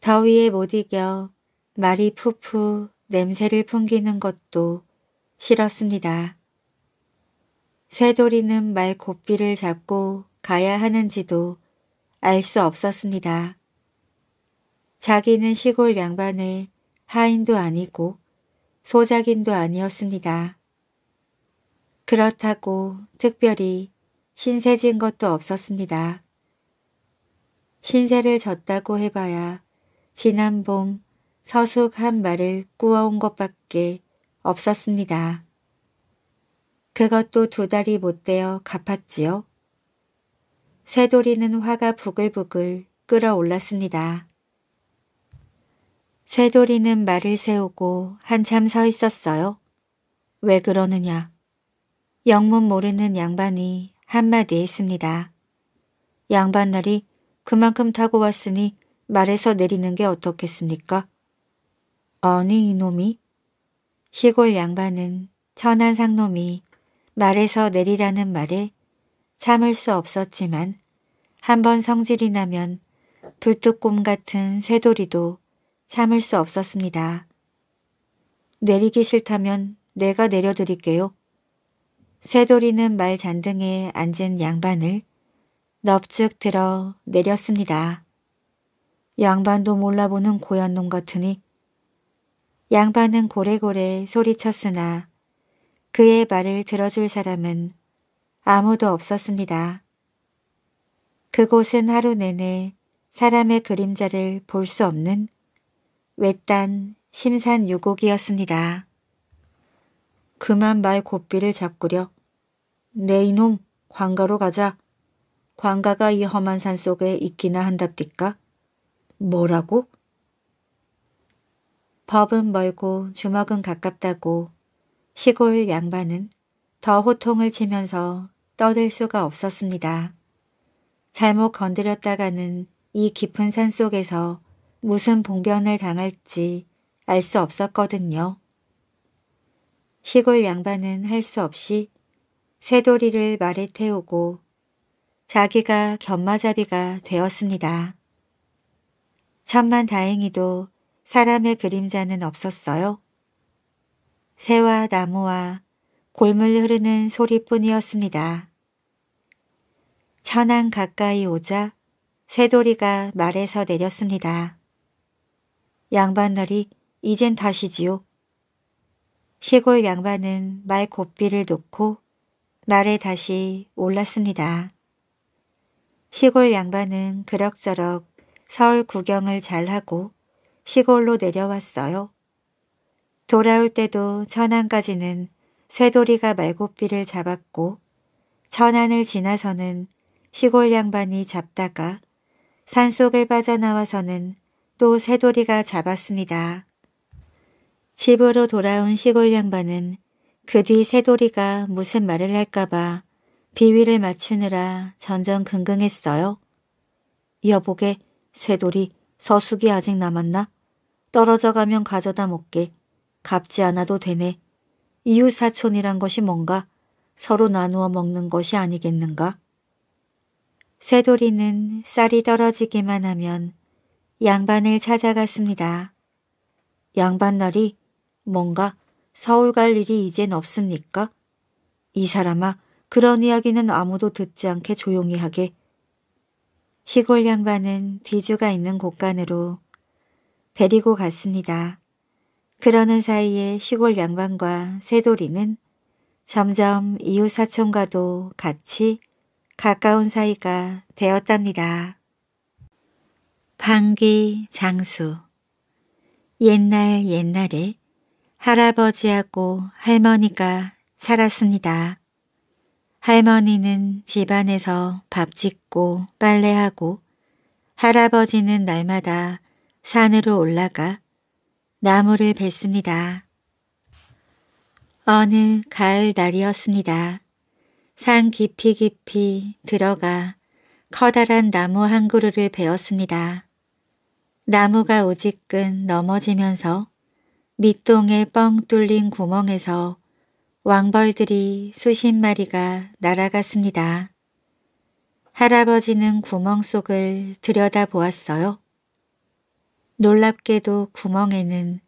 더위에 못 이겨 말이 푸푸 냄새를 풍기는 것도 싫었습니다. 쇠돌이는 말 고삐를 잡고 가야 하는지도 알 수 없었습니다. 자기는 시골 양반의 하인도 아니고 소작인도 아니었습니다. 그렇다고 특별히 신세진 것도 없었습니다. 신세를 졌다고 해봐야 지난 봄 서숙 한 말을 꾸어온 것밖에 없었습니다. 그것도 두 달이 못되어 갚았지요. 쇠돌이는 화가 부글부글 끓어올랐습니다. 쇠돌이는 말을 세우고 한참 서 있었어요. 왜 그러느냐. 영문 모르는 양반이 한마디 했습니다. 양반날이 그만큼 타고 왔으니 말에서 내리는 게 어떻겠습니까? 아니 이놈이. 시골 양반은 천한 상놈이 말에서 내리라는 말에 참을 수 없었지만 한번 성질이 나면 불뚝곰 같은 쇠돌이도 참을 수 없었습니다. 내리기 싫다면 내가 내려드릴게요. 쇠돌이는 말 잔등에 앉은 양반을 넙죽 들어 내렸습니다. 양반도 몰라보는 고얀 놈 같으니. 양반은 고래고래 소리쳤으나 그의 말을 들어줄 사람은 아무도 없었습니다. 그곳은 하루 내내 사람의 그림자를 볼 수 없는 외딴 심산유곡이었습니다. 그만 말 고삐를 잡구려. 네 이놈 관가로 가자. 관가가 이 험한 산 속에 있기나 한답디까? 뭐라고? 법은 멀고 주먹은 가깝다고 시골 양반은 더 호통을 치면서 떠들 수가 없었습니다. 잘못 건드렸다가는 이 깊은 산 속에서 무슨 봉변을 당할지 알 수 없었거든요. 시골 양반은 할 수 없이 쇠돌이를 말에 태우고 자기가 견마잡이가 되었습니다. 천만다행히도 사람의 그림자는 없었어요. 새와 나무와 골물 흐르는 소리뿐이었습니다. 천안 가까이 오자 쇠돌이가 말에서 내렸습니다. 양반들이 이젠 다시지요. 시골 양반은 말 고삐를 놓고 말에 다시 올랐습니다. 시골 양반은 그럭저럭 서울 구경을 잘하고 시골로 내려왔어요. 돌아올 때도 천안까지는 쇠돌이가 말고삐를 잡았고 천안을 지나서는 시골 양반이 잡다가 산속을 빠져나와서는 또 새돌이가 잡았습니다. 집으로 돌아온 시골 양반은 그 뒤 새돌이가 무슨 말을 할까봐 비위를 맞추느라 전전긍긍했어요. 여보게 쇠돌이 서숙이 아직 남았나? 떨어져 가면 가져다 먹게. 갚지 않아도 되네. 이웃사촌이란 것이 뭔가 서로 나누어 먹는 것이 아니겠는가? 쇠돌이는 쌀이 떨어지기만 하면 양반을 찾아갔습니다. 양반날이 뭔가 서울 갈 일이 이젠 없습니까? 이 사람아 그런 이야기는 아무도 듣지 않게 조용히 하게. 시골 양반은 뒤주가 있는 곳간으로 데리고 갔습니다. 그러는 사이에 시골 양반과 쇠돌이는 점점 이웃 사촌과도 같이 가까운 사이가 되었답니다. 방귀 장수. 옛날에 할아버지하고 할머니가 살았습니다. 할머니는 집안에서 밥 짓고 빨래하고 할아버지는 날마다 산으로 올라가 나무를 뱄습니다. 어느 가을 날이었습니다. 산 깊이 들어가 커다란 나무 한 그루를 베었습니다. 나무가 우지끈 넘어지면서 밑동에 뻥 뚫린 구멍에서 왕벌들이 수십 마리가 날아갔습니다. 할아버지는 구멍 속을 들여다보았어요. 놀랍게도 구멍에는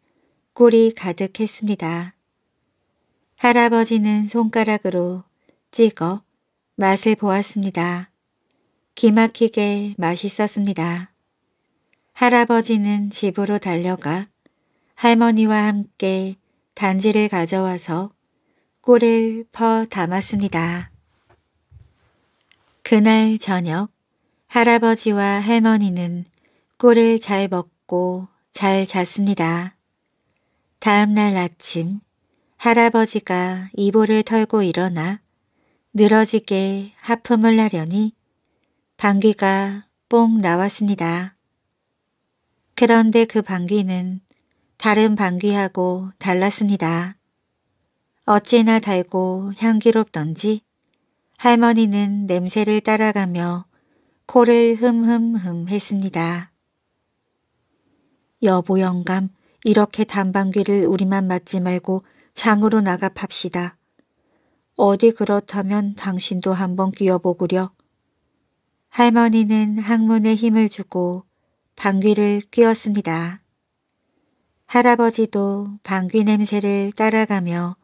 꿀이 가득했습니다. 할아버지는 손가락으로 찍어 맛을 보았습니다. 기막히게 맛있었습니다. 할아버지는 집으로 달려가 할머니와 함께 단지를 가져와서 꿀을 퍼 담았습니다. 그날 저녁 할아버지와 할머니는 꿀을 잘 먹고 잘 잤습니다. 다음 날 아침 할아버지가 이불을 털고 일어나 늘어지게 하품을 하려니 방귀가 뽕 나왔습니다. 그런데 그 방귀는 다른 방귀하고 달랐습니다. 어찌나 달고 향기롭던지 할머니는 냄새를 따라가며 코를 흠흠흠 했습니다. 여보 영감, 이렇게 단방귀를 우리만 맞지 말고 장으로 나가 팝시다. 어디 그렇다면 당신도 한번 끼어보구려. 할머니는 항문에 힘을 주고 방귀를 뀌었습니다. 할아버지도 방귀 냄새를 따라가며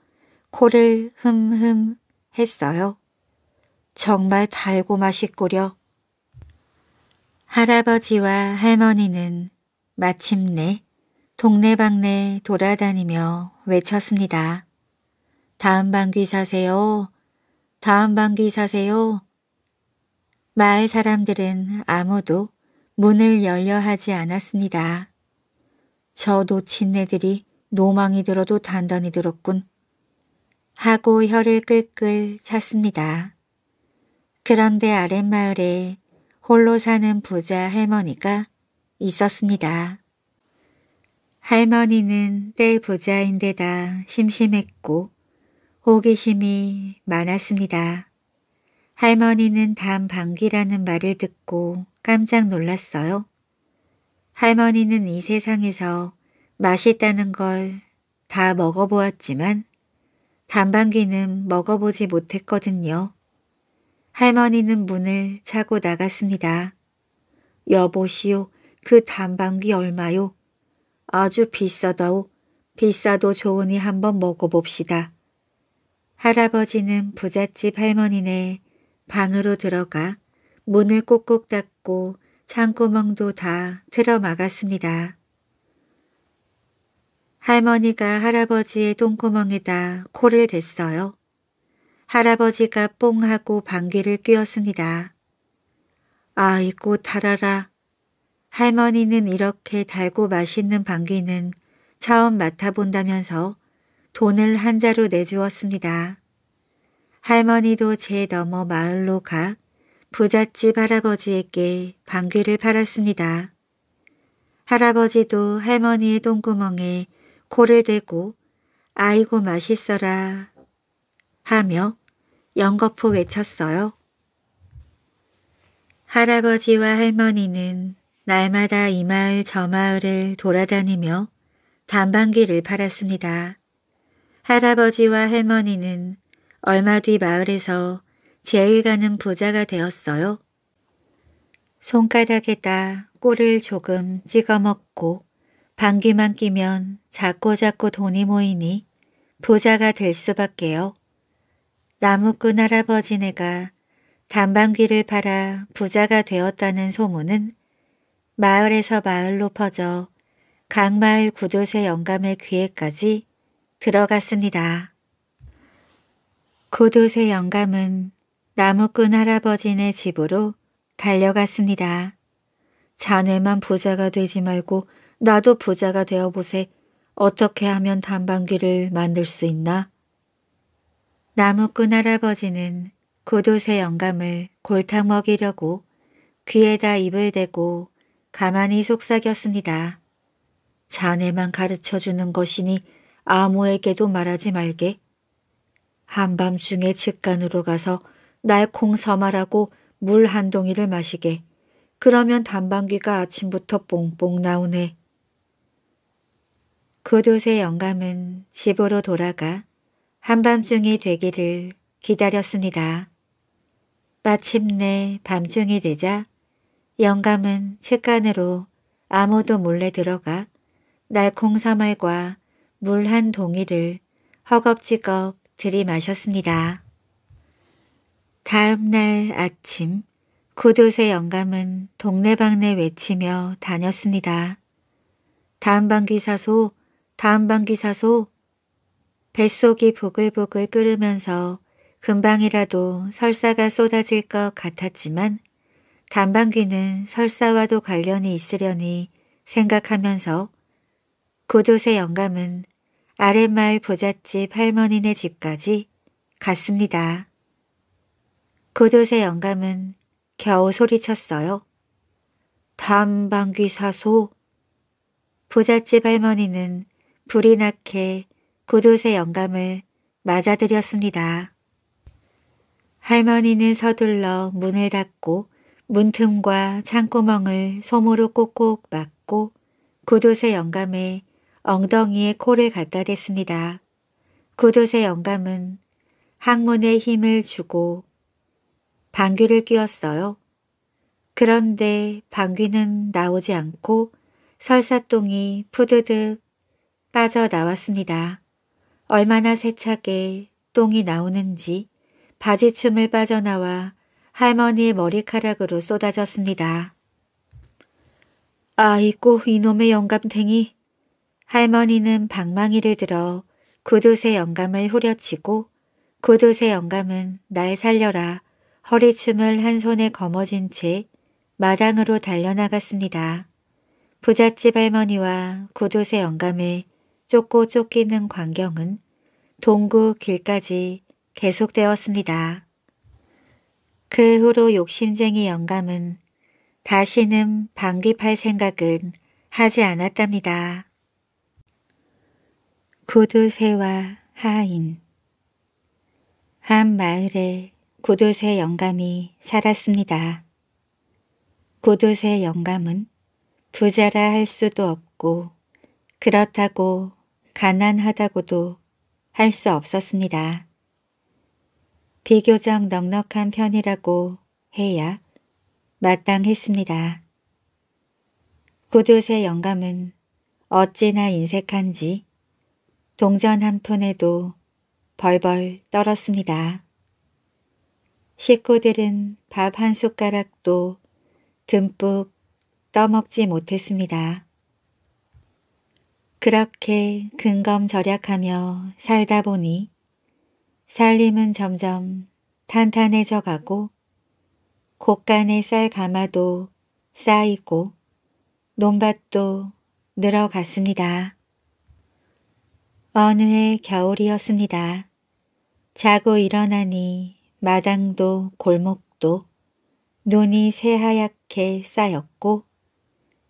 코를 흠흠 했어요. 정말 달고 맛있구려. 할아버지와 할머니는 마침내 동네방네 돌아다니며 외쳤습니다. 다음 방귀 사세요. 다음 방귀 사세요. 마을 사람들은 아무도 문을 열려 하지 않았습니다. 저 노친네들이 노망이 들어도 단단히 들었군 하고 혀를 끌끌 찼습니다. 그런데 아랫마을에 홀로 사는 부자 할머니가 있었습니다. 할머니는 때 부자인데다 심심했고 호기심이 많았습니다. 할머니는 단방귀라는 말을 듣고 깜짝 놀랐어요. 할머니는 이 세상에서 맛있다는 걸 다 먹어보았지만 단방귀는 먹어보지 못했거든요. 할머니는 문을 차고 나갔습니다. 여보시오, 그 단방귀 얼마요? 아주 비싸다오. 비싸도 좋으니 한번 먹어봅시다. 할아버지는 부잣집 할머니네 방으로 들어가 문을 꾹꾹 닫고 창구멍도 다 틀어막았습니다. 할머니가 할아버지의 똥구멍에다 코를 댔어요. 할아버지가 뽕 하고 방귀를 뀌었습니다. 아이고 달아라. 할머니는 이렇게 달고 맛있는 방귀는 처음 맡아본다면서 돈을 한 자루 내주었습니다. 할머니도 제 넘어 마을로 가 부잣집 할아버지에게 방귀를 팔았습니다. 할아버지도 할머니의 똥구멍에 코를 대고 아이고 맛있어라 하며 연거푸 외쳤어요. 할아버지와 할머니는 날마다 이 마을 저 마을을 돌아다니며 단방귀를 팔았습니다. 할아버지와 할머니는 얼마 뒤 마을에서 제일 가는 부자가 되었어요. 손가락에다 꿀을 조금 찍어 먹고 방귀만 끼면 자꾸자꾸 돈이 모이니 부자가 될 수밖에요. 나무꾼 할아버지네가 단방귀를 팔아 부자가 되었다는 소문은 마을에서 마을로 퍼져 각마을 구도새 영감의 귀에까지 들어갔습니다. 구도새 영감은 나무꾼 할아버지네 집으로 달려갔습니다. 자네만 부자가 되지 말고 나도 부자가 되어보세. 어떻게 하면 단방귀를 만들 수 있나? 나무꾼 할아버지는 구도새 영감을 골탕 먹이려고 귀에다 입을 대고 가만히 속삭였습니다. 자네만 가르쳐주는 것이니 아무에게도 말하지 말게. 한밤중에 직간으로 가서 날콩 서말하고 물 한 동이를 마시게. 그러면 단방귀가 아침부터 뽕뽕 나오네. 구도새 영감은 집으로 돌아가 한밤중이 되기를 기다렸습니다. 마침내 밤중이 되자 영감은 측간으로 아무도 몰래 들어가 날콩 사말과 물 한 동이를 허겁지겁 들이마셨습니다. 다음 날 아침 구도새 영감은 동네방네 외치며 다녔습니다. 단방귀 사소, 단방귀 사소. 뱃속이 보글보글 끓으면서 금방이라도 설사가 쏟아질 것 같았지만 단방귀는 설사와도 관련이 있으려니 생각하면서 구도새 영감은 아랫마을 부잣집 할머니네 집까지 갔습니다. 구도새 영감은 겨우 소리쳤어요. 단방귀 사소. 부잣집 할머니는 불이 나게 구도새 영감을 맞아들였습니다. 할머니는 서둘러 문을 닫고 문틈과 창구멍을 솜으로 꼭꼭 막고 구도새 영감의 엉덩이에 코를 갖다 댔습니다. 구도새 영감은 항문에 힘을 주고 방귀를 뀌었어요. 그런데 방귀는 나오지 않고 설사똥이 푸드득 빠져나왔습니다. 얼마나 세차게 똥이 나오는지 바지춤을 빠져나와 할머니의 머리카락으로 쏟아졌습니다. 아이고 이놈의 영감탱이. 할머니는 방망이를 들어 구두쇠 영감을 후려치고 구두쇠 영감은 날 살려라 허리춤을 한 손에 거머쥔 채 마당으로 달려나갔습니다. 부잣집 할머니와 구두쇠 영감을 쫓고 쫓기는 광경은 동구 길까지 계속되었습니다. 그 후로 욕심쟁이 영감은 다시는 방귀 팔 생각은 하지 않았답니다. 구두쇠와 하인. 한 마을에 구두쇠 영감이 살았습니다. 구두쇠 영감은 부자라 할 수도 없고 그렇다고 가난하다고도 할 수 없었습니다. 비교적 넉넉한 편이라고 해야 마땅했습니다. 구두쇠 영감은 어찌나 인색한지 동전 한 푼에도 벌벌 떨었습니다. 식구들은 밥 한 숟가락도 듬뿍 떠먹지 못했습니다. 그렇게 근검절약하며 살다 보니 살림은 점점 탄탄해져 가고 곳간에 쌀 가마도 쌓이고 논밭도 늘어갔습니다. 어느 해 겨울이었습니다. 자고 일어나니 마당도 골목도 눈이 새하얗게 쌓였고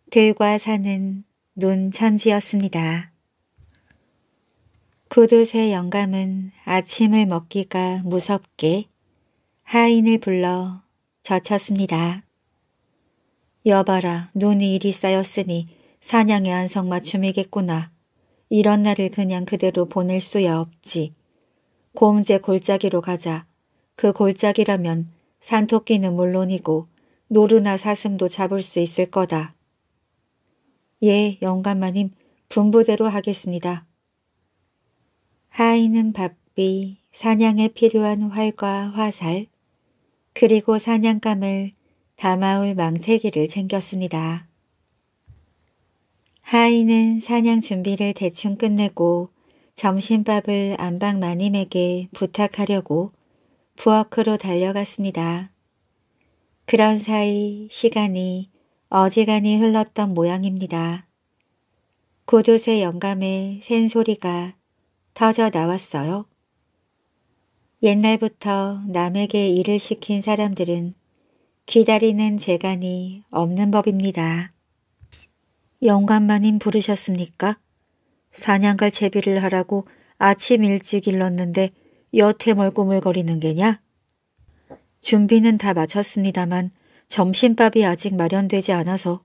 들과 산은 눈천지였습니다. 구두쇠 영감은 아침을 먹기가 무섭게 하인을 불러 젖혔습니다. 여봐라, 눈이 이리 쌓였으니 사냥의 안성맞춤이겠구나. 이런 날을 그냥 그대로 보낼 수야 없지. 곰제 골짜기로 가자. 그 골짜기라면 산토끼는 물론이고 노루나 사슴도 잡을 수 있을 거다. 예, 영감마님, 분부대로 하겠습니다. 하인은 바삐 사냥에 필요한 활과 화살, 그리고 사냥감을 담아올 망태기를 챙겼습니다. 하인은 사냥 준비를 대충 끝내고 점심밥을 안방 마님에게 부탁하려고 부엌으로 달려갔습니다. 그런 사이 시간이 어지간히 흘렀던 모양입니다. 고두쇠 영감의 센 소리가 터져 나왔어요. 옛날부터 남에게 일을 시킨 사람들은 기다리는 재간이 없는 법입니다. 영감마님 부르셨습니까? 사냥갈 제비를 하라고 아침 일찍 일렀는데 여태 멀구물거리는 게냐? 준비는 다 마쳤습니다만 점심밥이 아직 마련되지 않아서.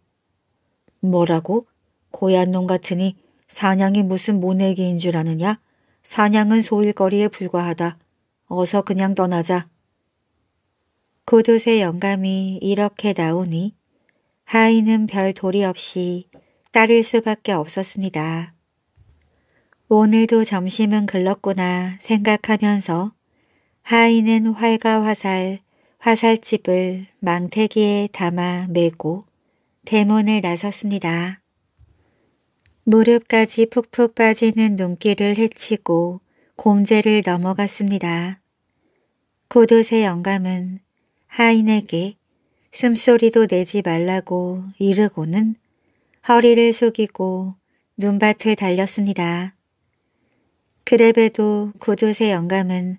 뭐라고? 고얀 놈 같으니 사냥이 무슨 모내기인 줄 아느냐? 사냥은 소일거리에 불과하다. 어서 그냥 떠나자. 고두쇠 영감이 이렇게 나오니 하인은 별 도리 없이 따를 수밖에 없었습니다. 오늘도 점심은 글렀구나 생각하면서 하인은 활가화살 화살집을 망태기에 담아 메고 대문을 나섰습니다. 무릎까지 푹푹 빠지는 눈길을 헤치고 곰재를 넘어갔습니다. 고두쇠 영감은 하인에게 숨소리도 내지 말라고 이르고는 허리를 숙이고 눈밭을 달렸습니다. 그래봬도 고두쇠 영감은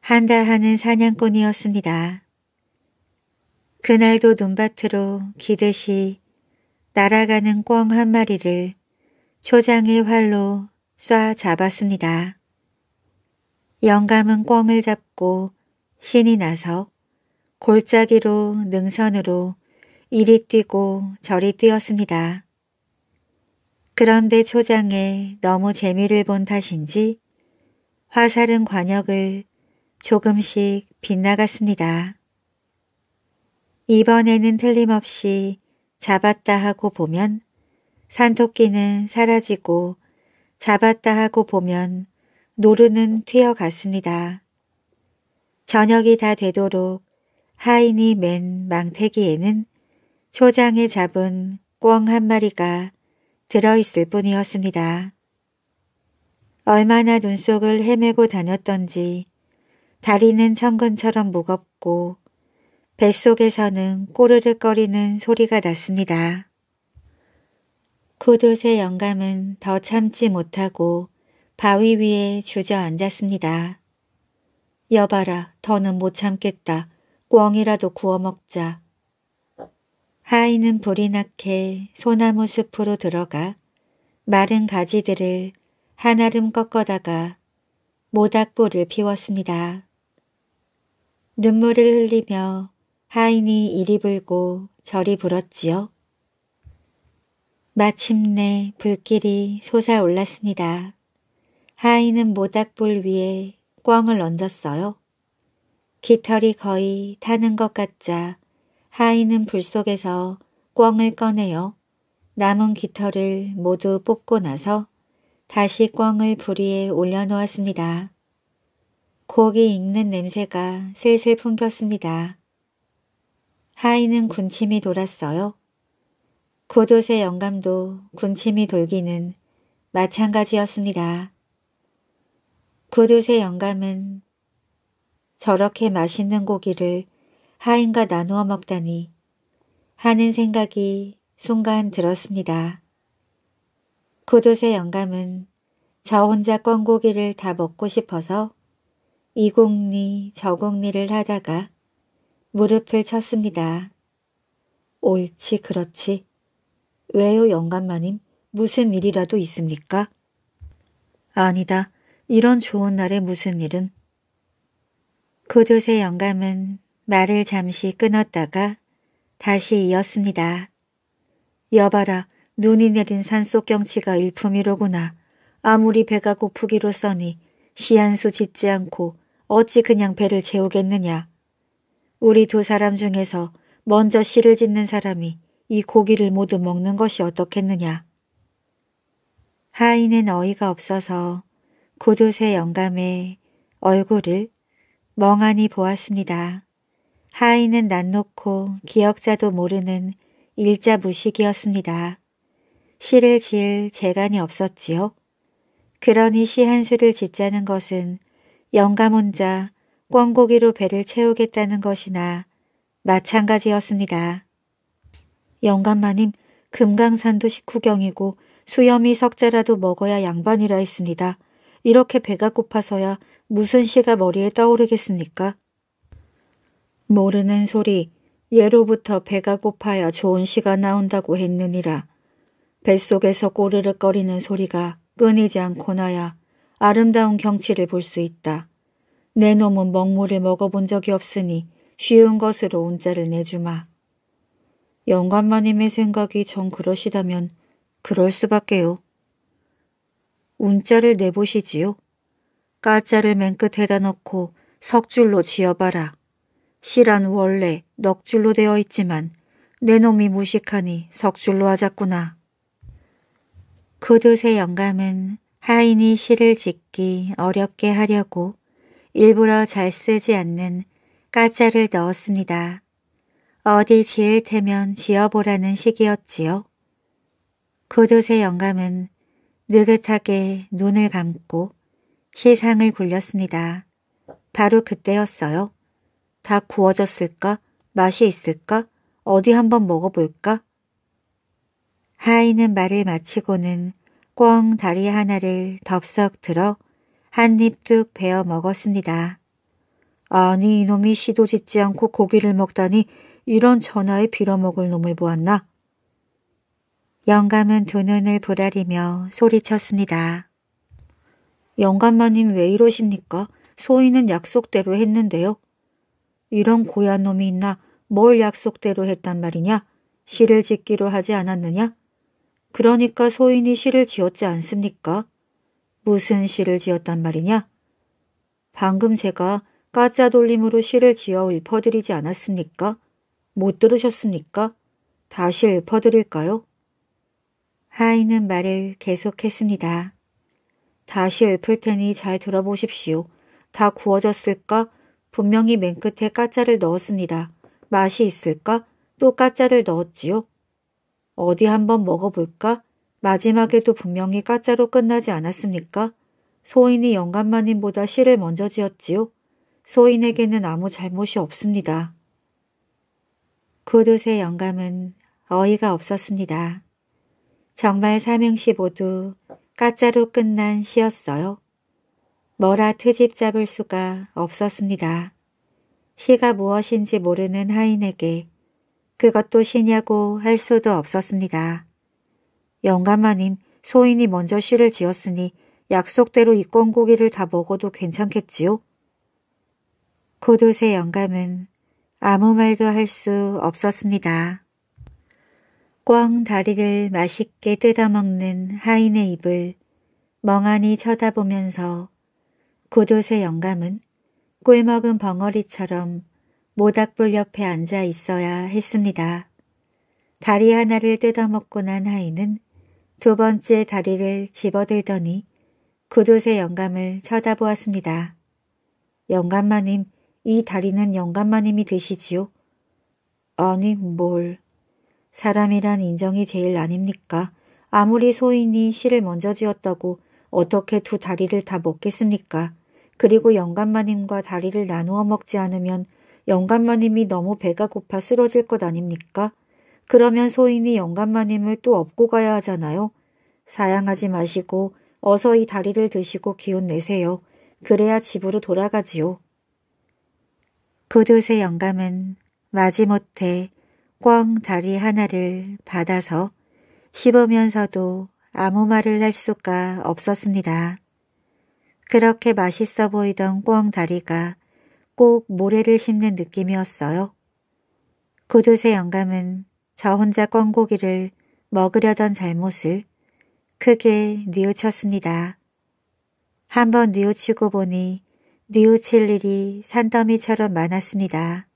한다 하는 사냥꾼이었습니다. 그날도 눈밭으로 기듯이 날아가는 꿩 한 마리를 초장의 활로 쏴 잡았습니다. 영감은 꿩을 잡고 신이 나서 골짜기로 능선으로 이리 뛰고 저리 뛰었습니다. 그런데 초장에 너무 재미를 본 탓인지 화살은 관역을 조금씩 빗나갔습니다. 이번에는 틀림없이 잡았다 하고 보면 산토끼는 사라지고 잡았다 하고 보면 노루는 튀어갔습니다. 저녁이 다 되도록 하인이 맨 망태기에는 초장에 잡은 꿩 한 마리가 들어있을 뿐이었습니다. 얼마나 눈속을 헤매고 다녔던지 다리는 천근처럼 무겁고 뱃속에서는 꼬르륵거리는 소리가 났습니다. 고두쇠 영감은 더 참지 못하고 바위 위에 주저앉았습니다. 여봐라, 더는 못 참겠다. 꿩이라도 구워 먹자. 하인은 불이 나게 소나무 숲으로 들어가 마른 가지들을 한아름 꺾어다가 모닥불을 피웠습니다. 눈물을 흘리며 하인이 이리 불고 저리 불었지요. 마침내 불길이 솟아올랐습니다. 하인은 모닥불 위에 꿩을 얹었어요. 깃털이 거의 타는 것 같자 하인은 불 속에서 꿩을 꺼내어 남은 깃털을 모두 뽑고 나서 다시 꿩을 불 위에 올려놓았습니다. 고기 익는 냄새가 슬슬 풍겼습니다. 하인은 군침이 돌았어요. 고두쇠 영감도 군침이 돌기는 마찬가지였습니다. 고두쇠 영감은 저렇게 맛있는 고기를 하인과 나누어 먹다니 하는 생각이 순간 들었습니다. 고두쇠 영감은 저 혼자 꿩고기를 다 먹고 싶어서 이곡니 저곡니를 하다가 무릎을 쳤습니다. 옳지 그렇지. 왜요 영감마님? 무슨 일이라도 있습니까? 아니다. 이런 좋은 날에 무슨 일은? 고두쇠 영감은 말을 잠시 끊었다가 다시 이었습니다. 여봐라, 눈이 내린 산속 경치가 일품이로구나. 아무리 배가 고프기로 써니 시한수 짓지 않고 어찌 그냥 배를 채우겠느냐. 우리 두 사람 중에서 먼저 시를 짓는 사람이 이 고기를 모두 먹는 것이 어떻겠느냐. 하인은 어이가 없어서 고두쇠 영감의 얼굴을 멍하니 보았습니다. 하의는 낯놓고 기억자도 모르는 일자 무식이었습니다. 시를 지을 재간이 없었지요. 그러니 시 한 수를 짓자는 것은 영감 혼자 꿩고기로 배를 채우겠다는 것이나 마찬가지였습니다. 영감마님 금강산도 식후경이고 수염이 석자라도 먹어야 양반이라 했습니다. 이렇게 배가 고파서야 무슨 시가 머리에 떠오르겠습니까? 모르는 소리, 예로부터 배가 고파야 좋은 시가 나온다고 했느니라. 뱃속에서 꼬르륵거리는 소리가 끊이지 않고 나야 아름다운 경치를 볼 수 있다. 내 놈은 먹물을 먹어본 적이 없으니 쉬운 것으로 운자를 내주마. 영감마님의 생각이 정 그러시다면 그럴 수밖에요. 운자를 내보시지요. 까자를 맨 끝에다 넣고 석줄로 지어봐라. 시란 원래 넉줄로 되어 있지만 내 놈이 무식하니 석줄로 하자꾸나. 그 듯의 영감은 하인이 시를 짓기 어렵게 하려고 일부러 잘 쓰지 않는 까자를 넣었습니다. 어디 지을 테면 지어보라는 식이었지요. 그 듯의 영감은 느긋하게 눈을 감고 시상을 굴렸습니다. 바로 그때였어요. 다 구워졌을까? 맛이 있을까? 어디 한번 먹어볼까? 하인은 말을 마치고는 꿩 다리 하나를 덥석 들어 한 입 뚝 베어 먹었습니다. 아니 이놈이 시도 짓지 않고 고기를 먹다니 이런 전하에 빌어먹을 놈을 보았나? 영감은 두 눈을 부라리며 소리쳤습니다. 영감마님 왜 이러십니까? 소인은 약속대로 했는데요. 이런 고얀 놈이 있나? 뭘 약속대로 했단 말이냐? 시를 짓기로 하지 않았느냐? 그러니까 소인이 시를 지었지 않습니까? 무슨 시를 지었단 말이냐? 방금 제가 까짜 돌림으로 시를 지어 읊어드리지 않았습니까? 못 들으셨습니까? 다시 읊어드릴까요? 하인은 말을 계속했습니다. 다시 읊을 테니 잘 들어보십시오. 다 구워졌을까? 분명히 맨 끝에 까짜를 넣었습니다. 맛이 있을까? 또 까짜를 넣었지요. 어디 한번 먹어볼까? 마지막에도 분명히 까짜로 끝나지 않았습니까? 소인이 영감마님보다 시를 먼저 지었지요. 소인에게는 아무 잘못이 없습니다. 그 듯의 영감은 어이가 없었습니다. 정말 삼행시 모두 까짜로 끝난 시였어요. 뭐라 트집 잡을 수가 없었습니다. 시가 무엇인지 모르는 하인에게 그것도 시냐고 할 수도 없었습니다. 영감마님, 소인이 먼저 시를 지었으니 약속대로 이 꿩고기를 다 먹어도 괜찮겠지요? 고도세 영감은 아무 말도 할 수 없었습니다. 꿩 다리를 맛있게 뜯어먹는 하인의 입을 멍하니 쳐다보면서 고도세 영감은 꿀먹은 벙어리처럼 모닥불 옆에 앉아 있어야 했습니다. 다리 하나를 뜯어먹고 난 하인은 두 번째 다리를 집어들더니 고도세 영감을 쳐다보았습니다. 영감마님, 이 다리는 영감마님이 드시지요? 아니 뭘. 사람이란 인정이 제일 아닙니까? 아무리 소인이 시를 먼저 지었다고 어떻게 두 다리를 다 먹겠습니까? 그리고 영감마님과 다리를 나누어 먹지 않으면 영감마님이 너무 배가 고파 쓰러질 것 아닙니까? 그러면 소인이 영감마님을 또 업고 가야 하잖아요. 사양하지 마시고 어서 이 다리를 드시고 기운 내세요. 그래야 집으로 돌아가지요. 고두세 영감은 마지못해 꿩 다리 하나를 받아서 씹으면서도 아무 말을 할 수가 없었습니다. 그렇게 맛있어 보이던 꿩 다리가 꼭 모래를 씹는 느낌이었어요. 고두세 영감은 저 혼자 꿩고기를 먹으려던 잘못을 크게 뉘우쳤습니다. 한번 뉘우치고 보니 뉘우칠 일이 산더미처럼 많았습니다.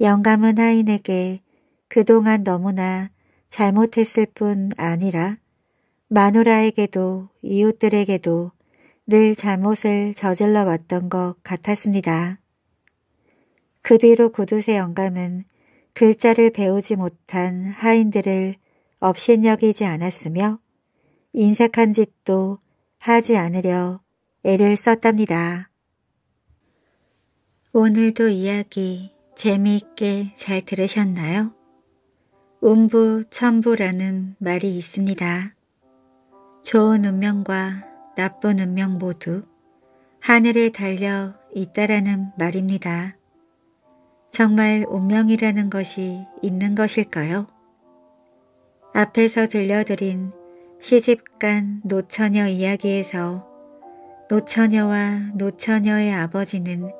영감은 하인에게 그동안 너무나 잘못했을 뿐 아니라 마누라에게도 이웃들에게도 늘 잘못을 저질러 왔던 것 같았습니다. 그 뒤로 구두쇠 영감은 글자를 배우지 못한 하인들을 업신여기지 않았으며 인색한 짓도 하지 않으려 애를 썼답니다. 오늘도 이야기 재미있게 잘 들으셨나요? 운부천부라는 말이 있습니다. 좋은 운명과 나쁜 운명 모두 하늘에 달려 있다라는 말입니다. 정말 운명이라는 것이 있는 것일까요? 앞에서 들려드린 시집간 노처녀 이야기에서 노처녀와 노처녀의 아버지는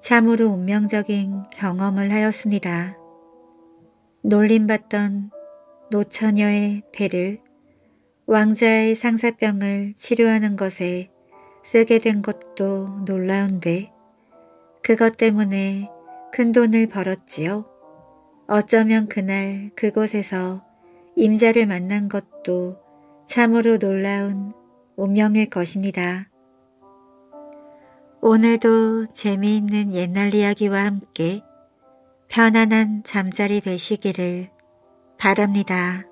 참으로 운명적인 경험을 하였습니다. 놀림받던 노처녀의 배를 왕자의 상사병을 치료하는 것에 쓰게 된 것도 놀라운데 그것 때문에 큰 돈을 벌었지요. 어쩌면 그날 그곳에서 임자를 만난 것도 참으로 놀라운 운명일 것입니다. 오늘도 재미있는 옛날 이야기와 함께 편안한 잠자리 되시기를 바랍니다.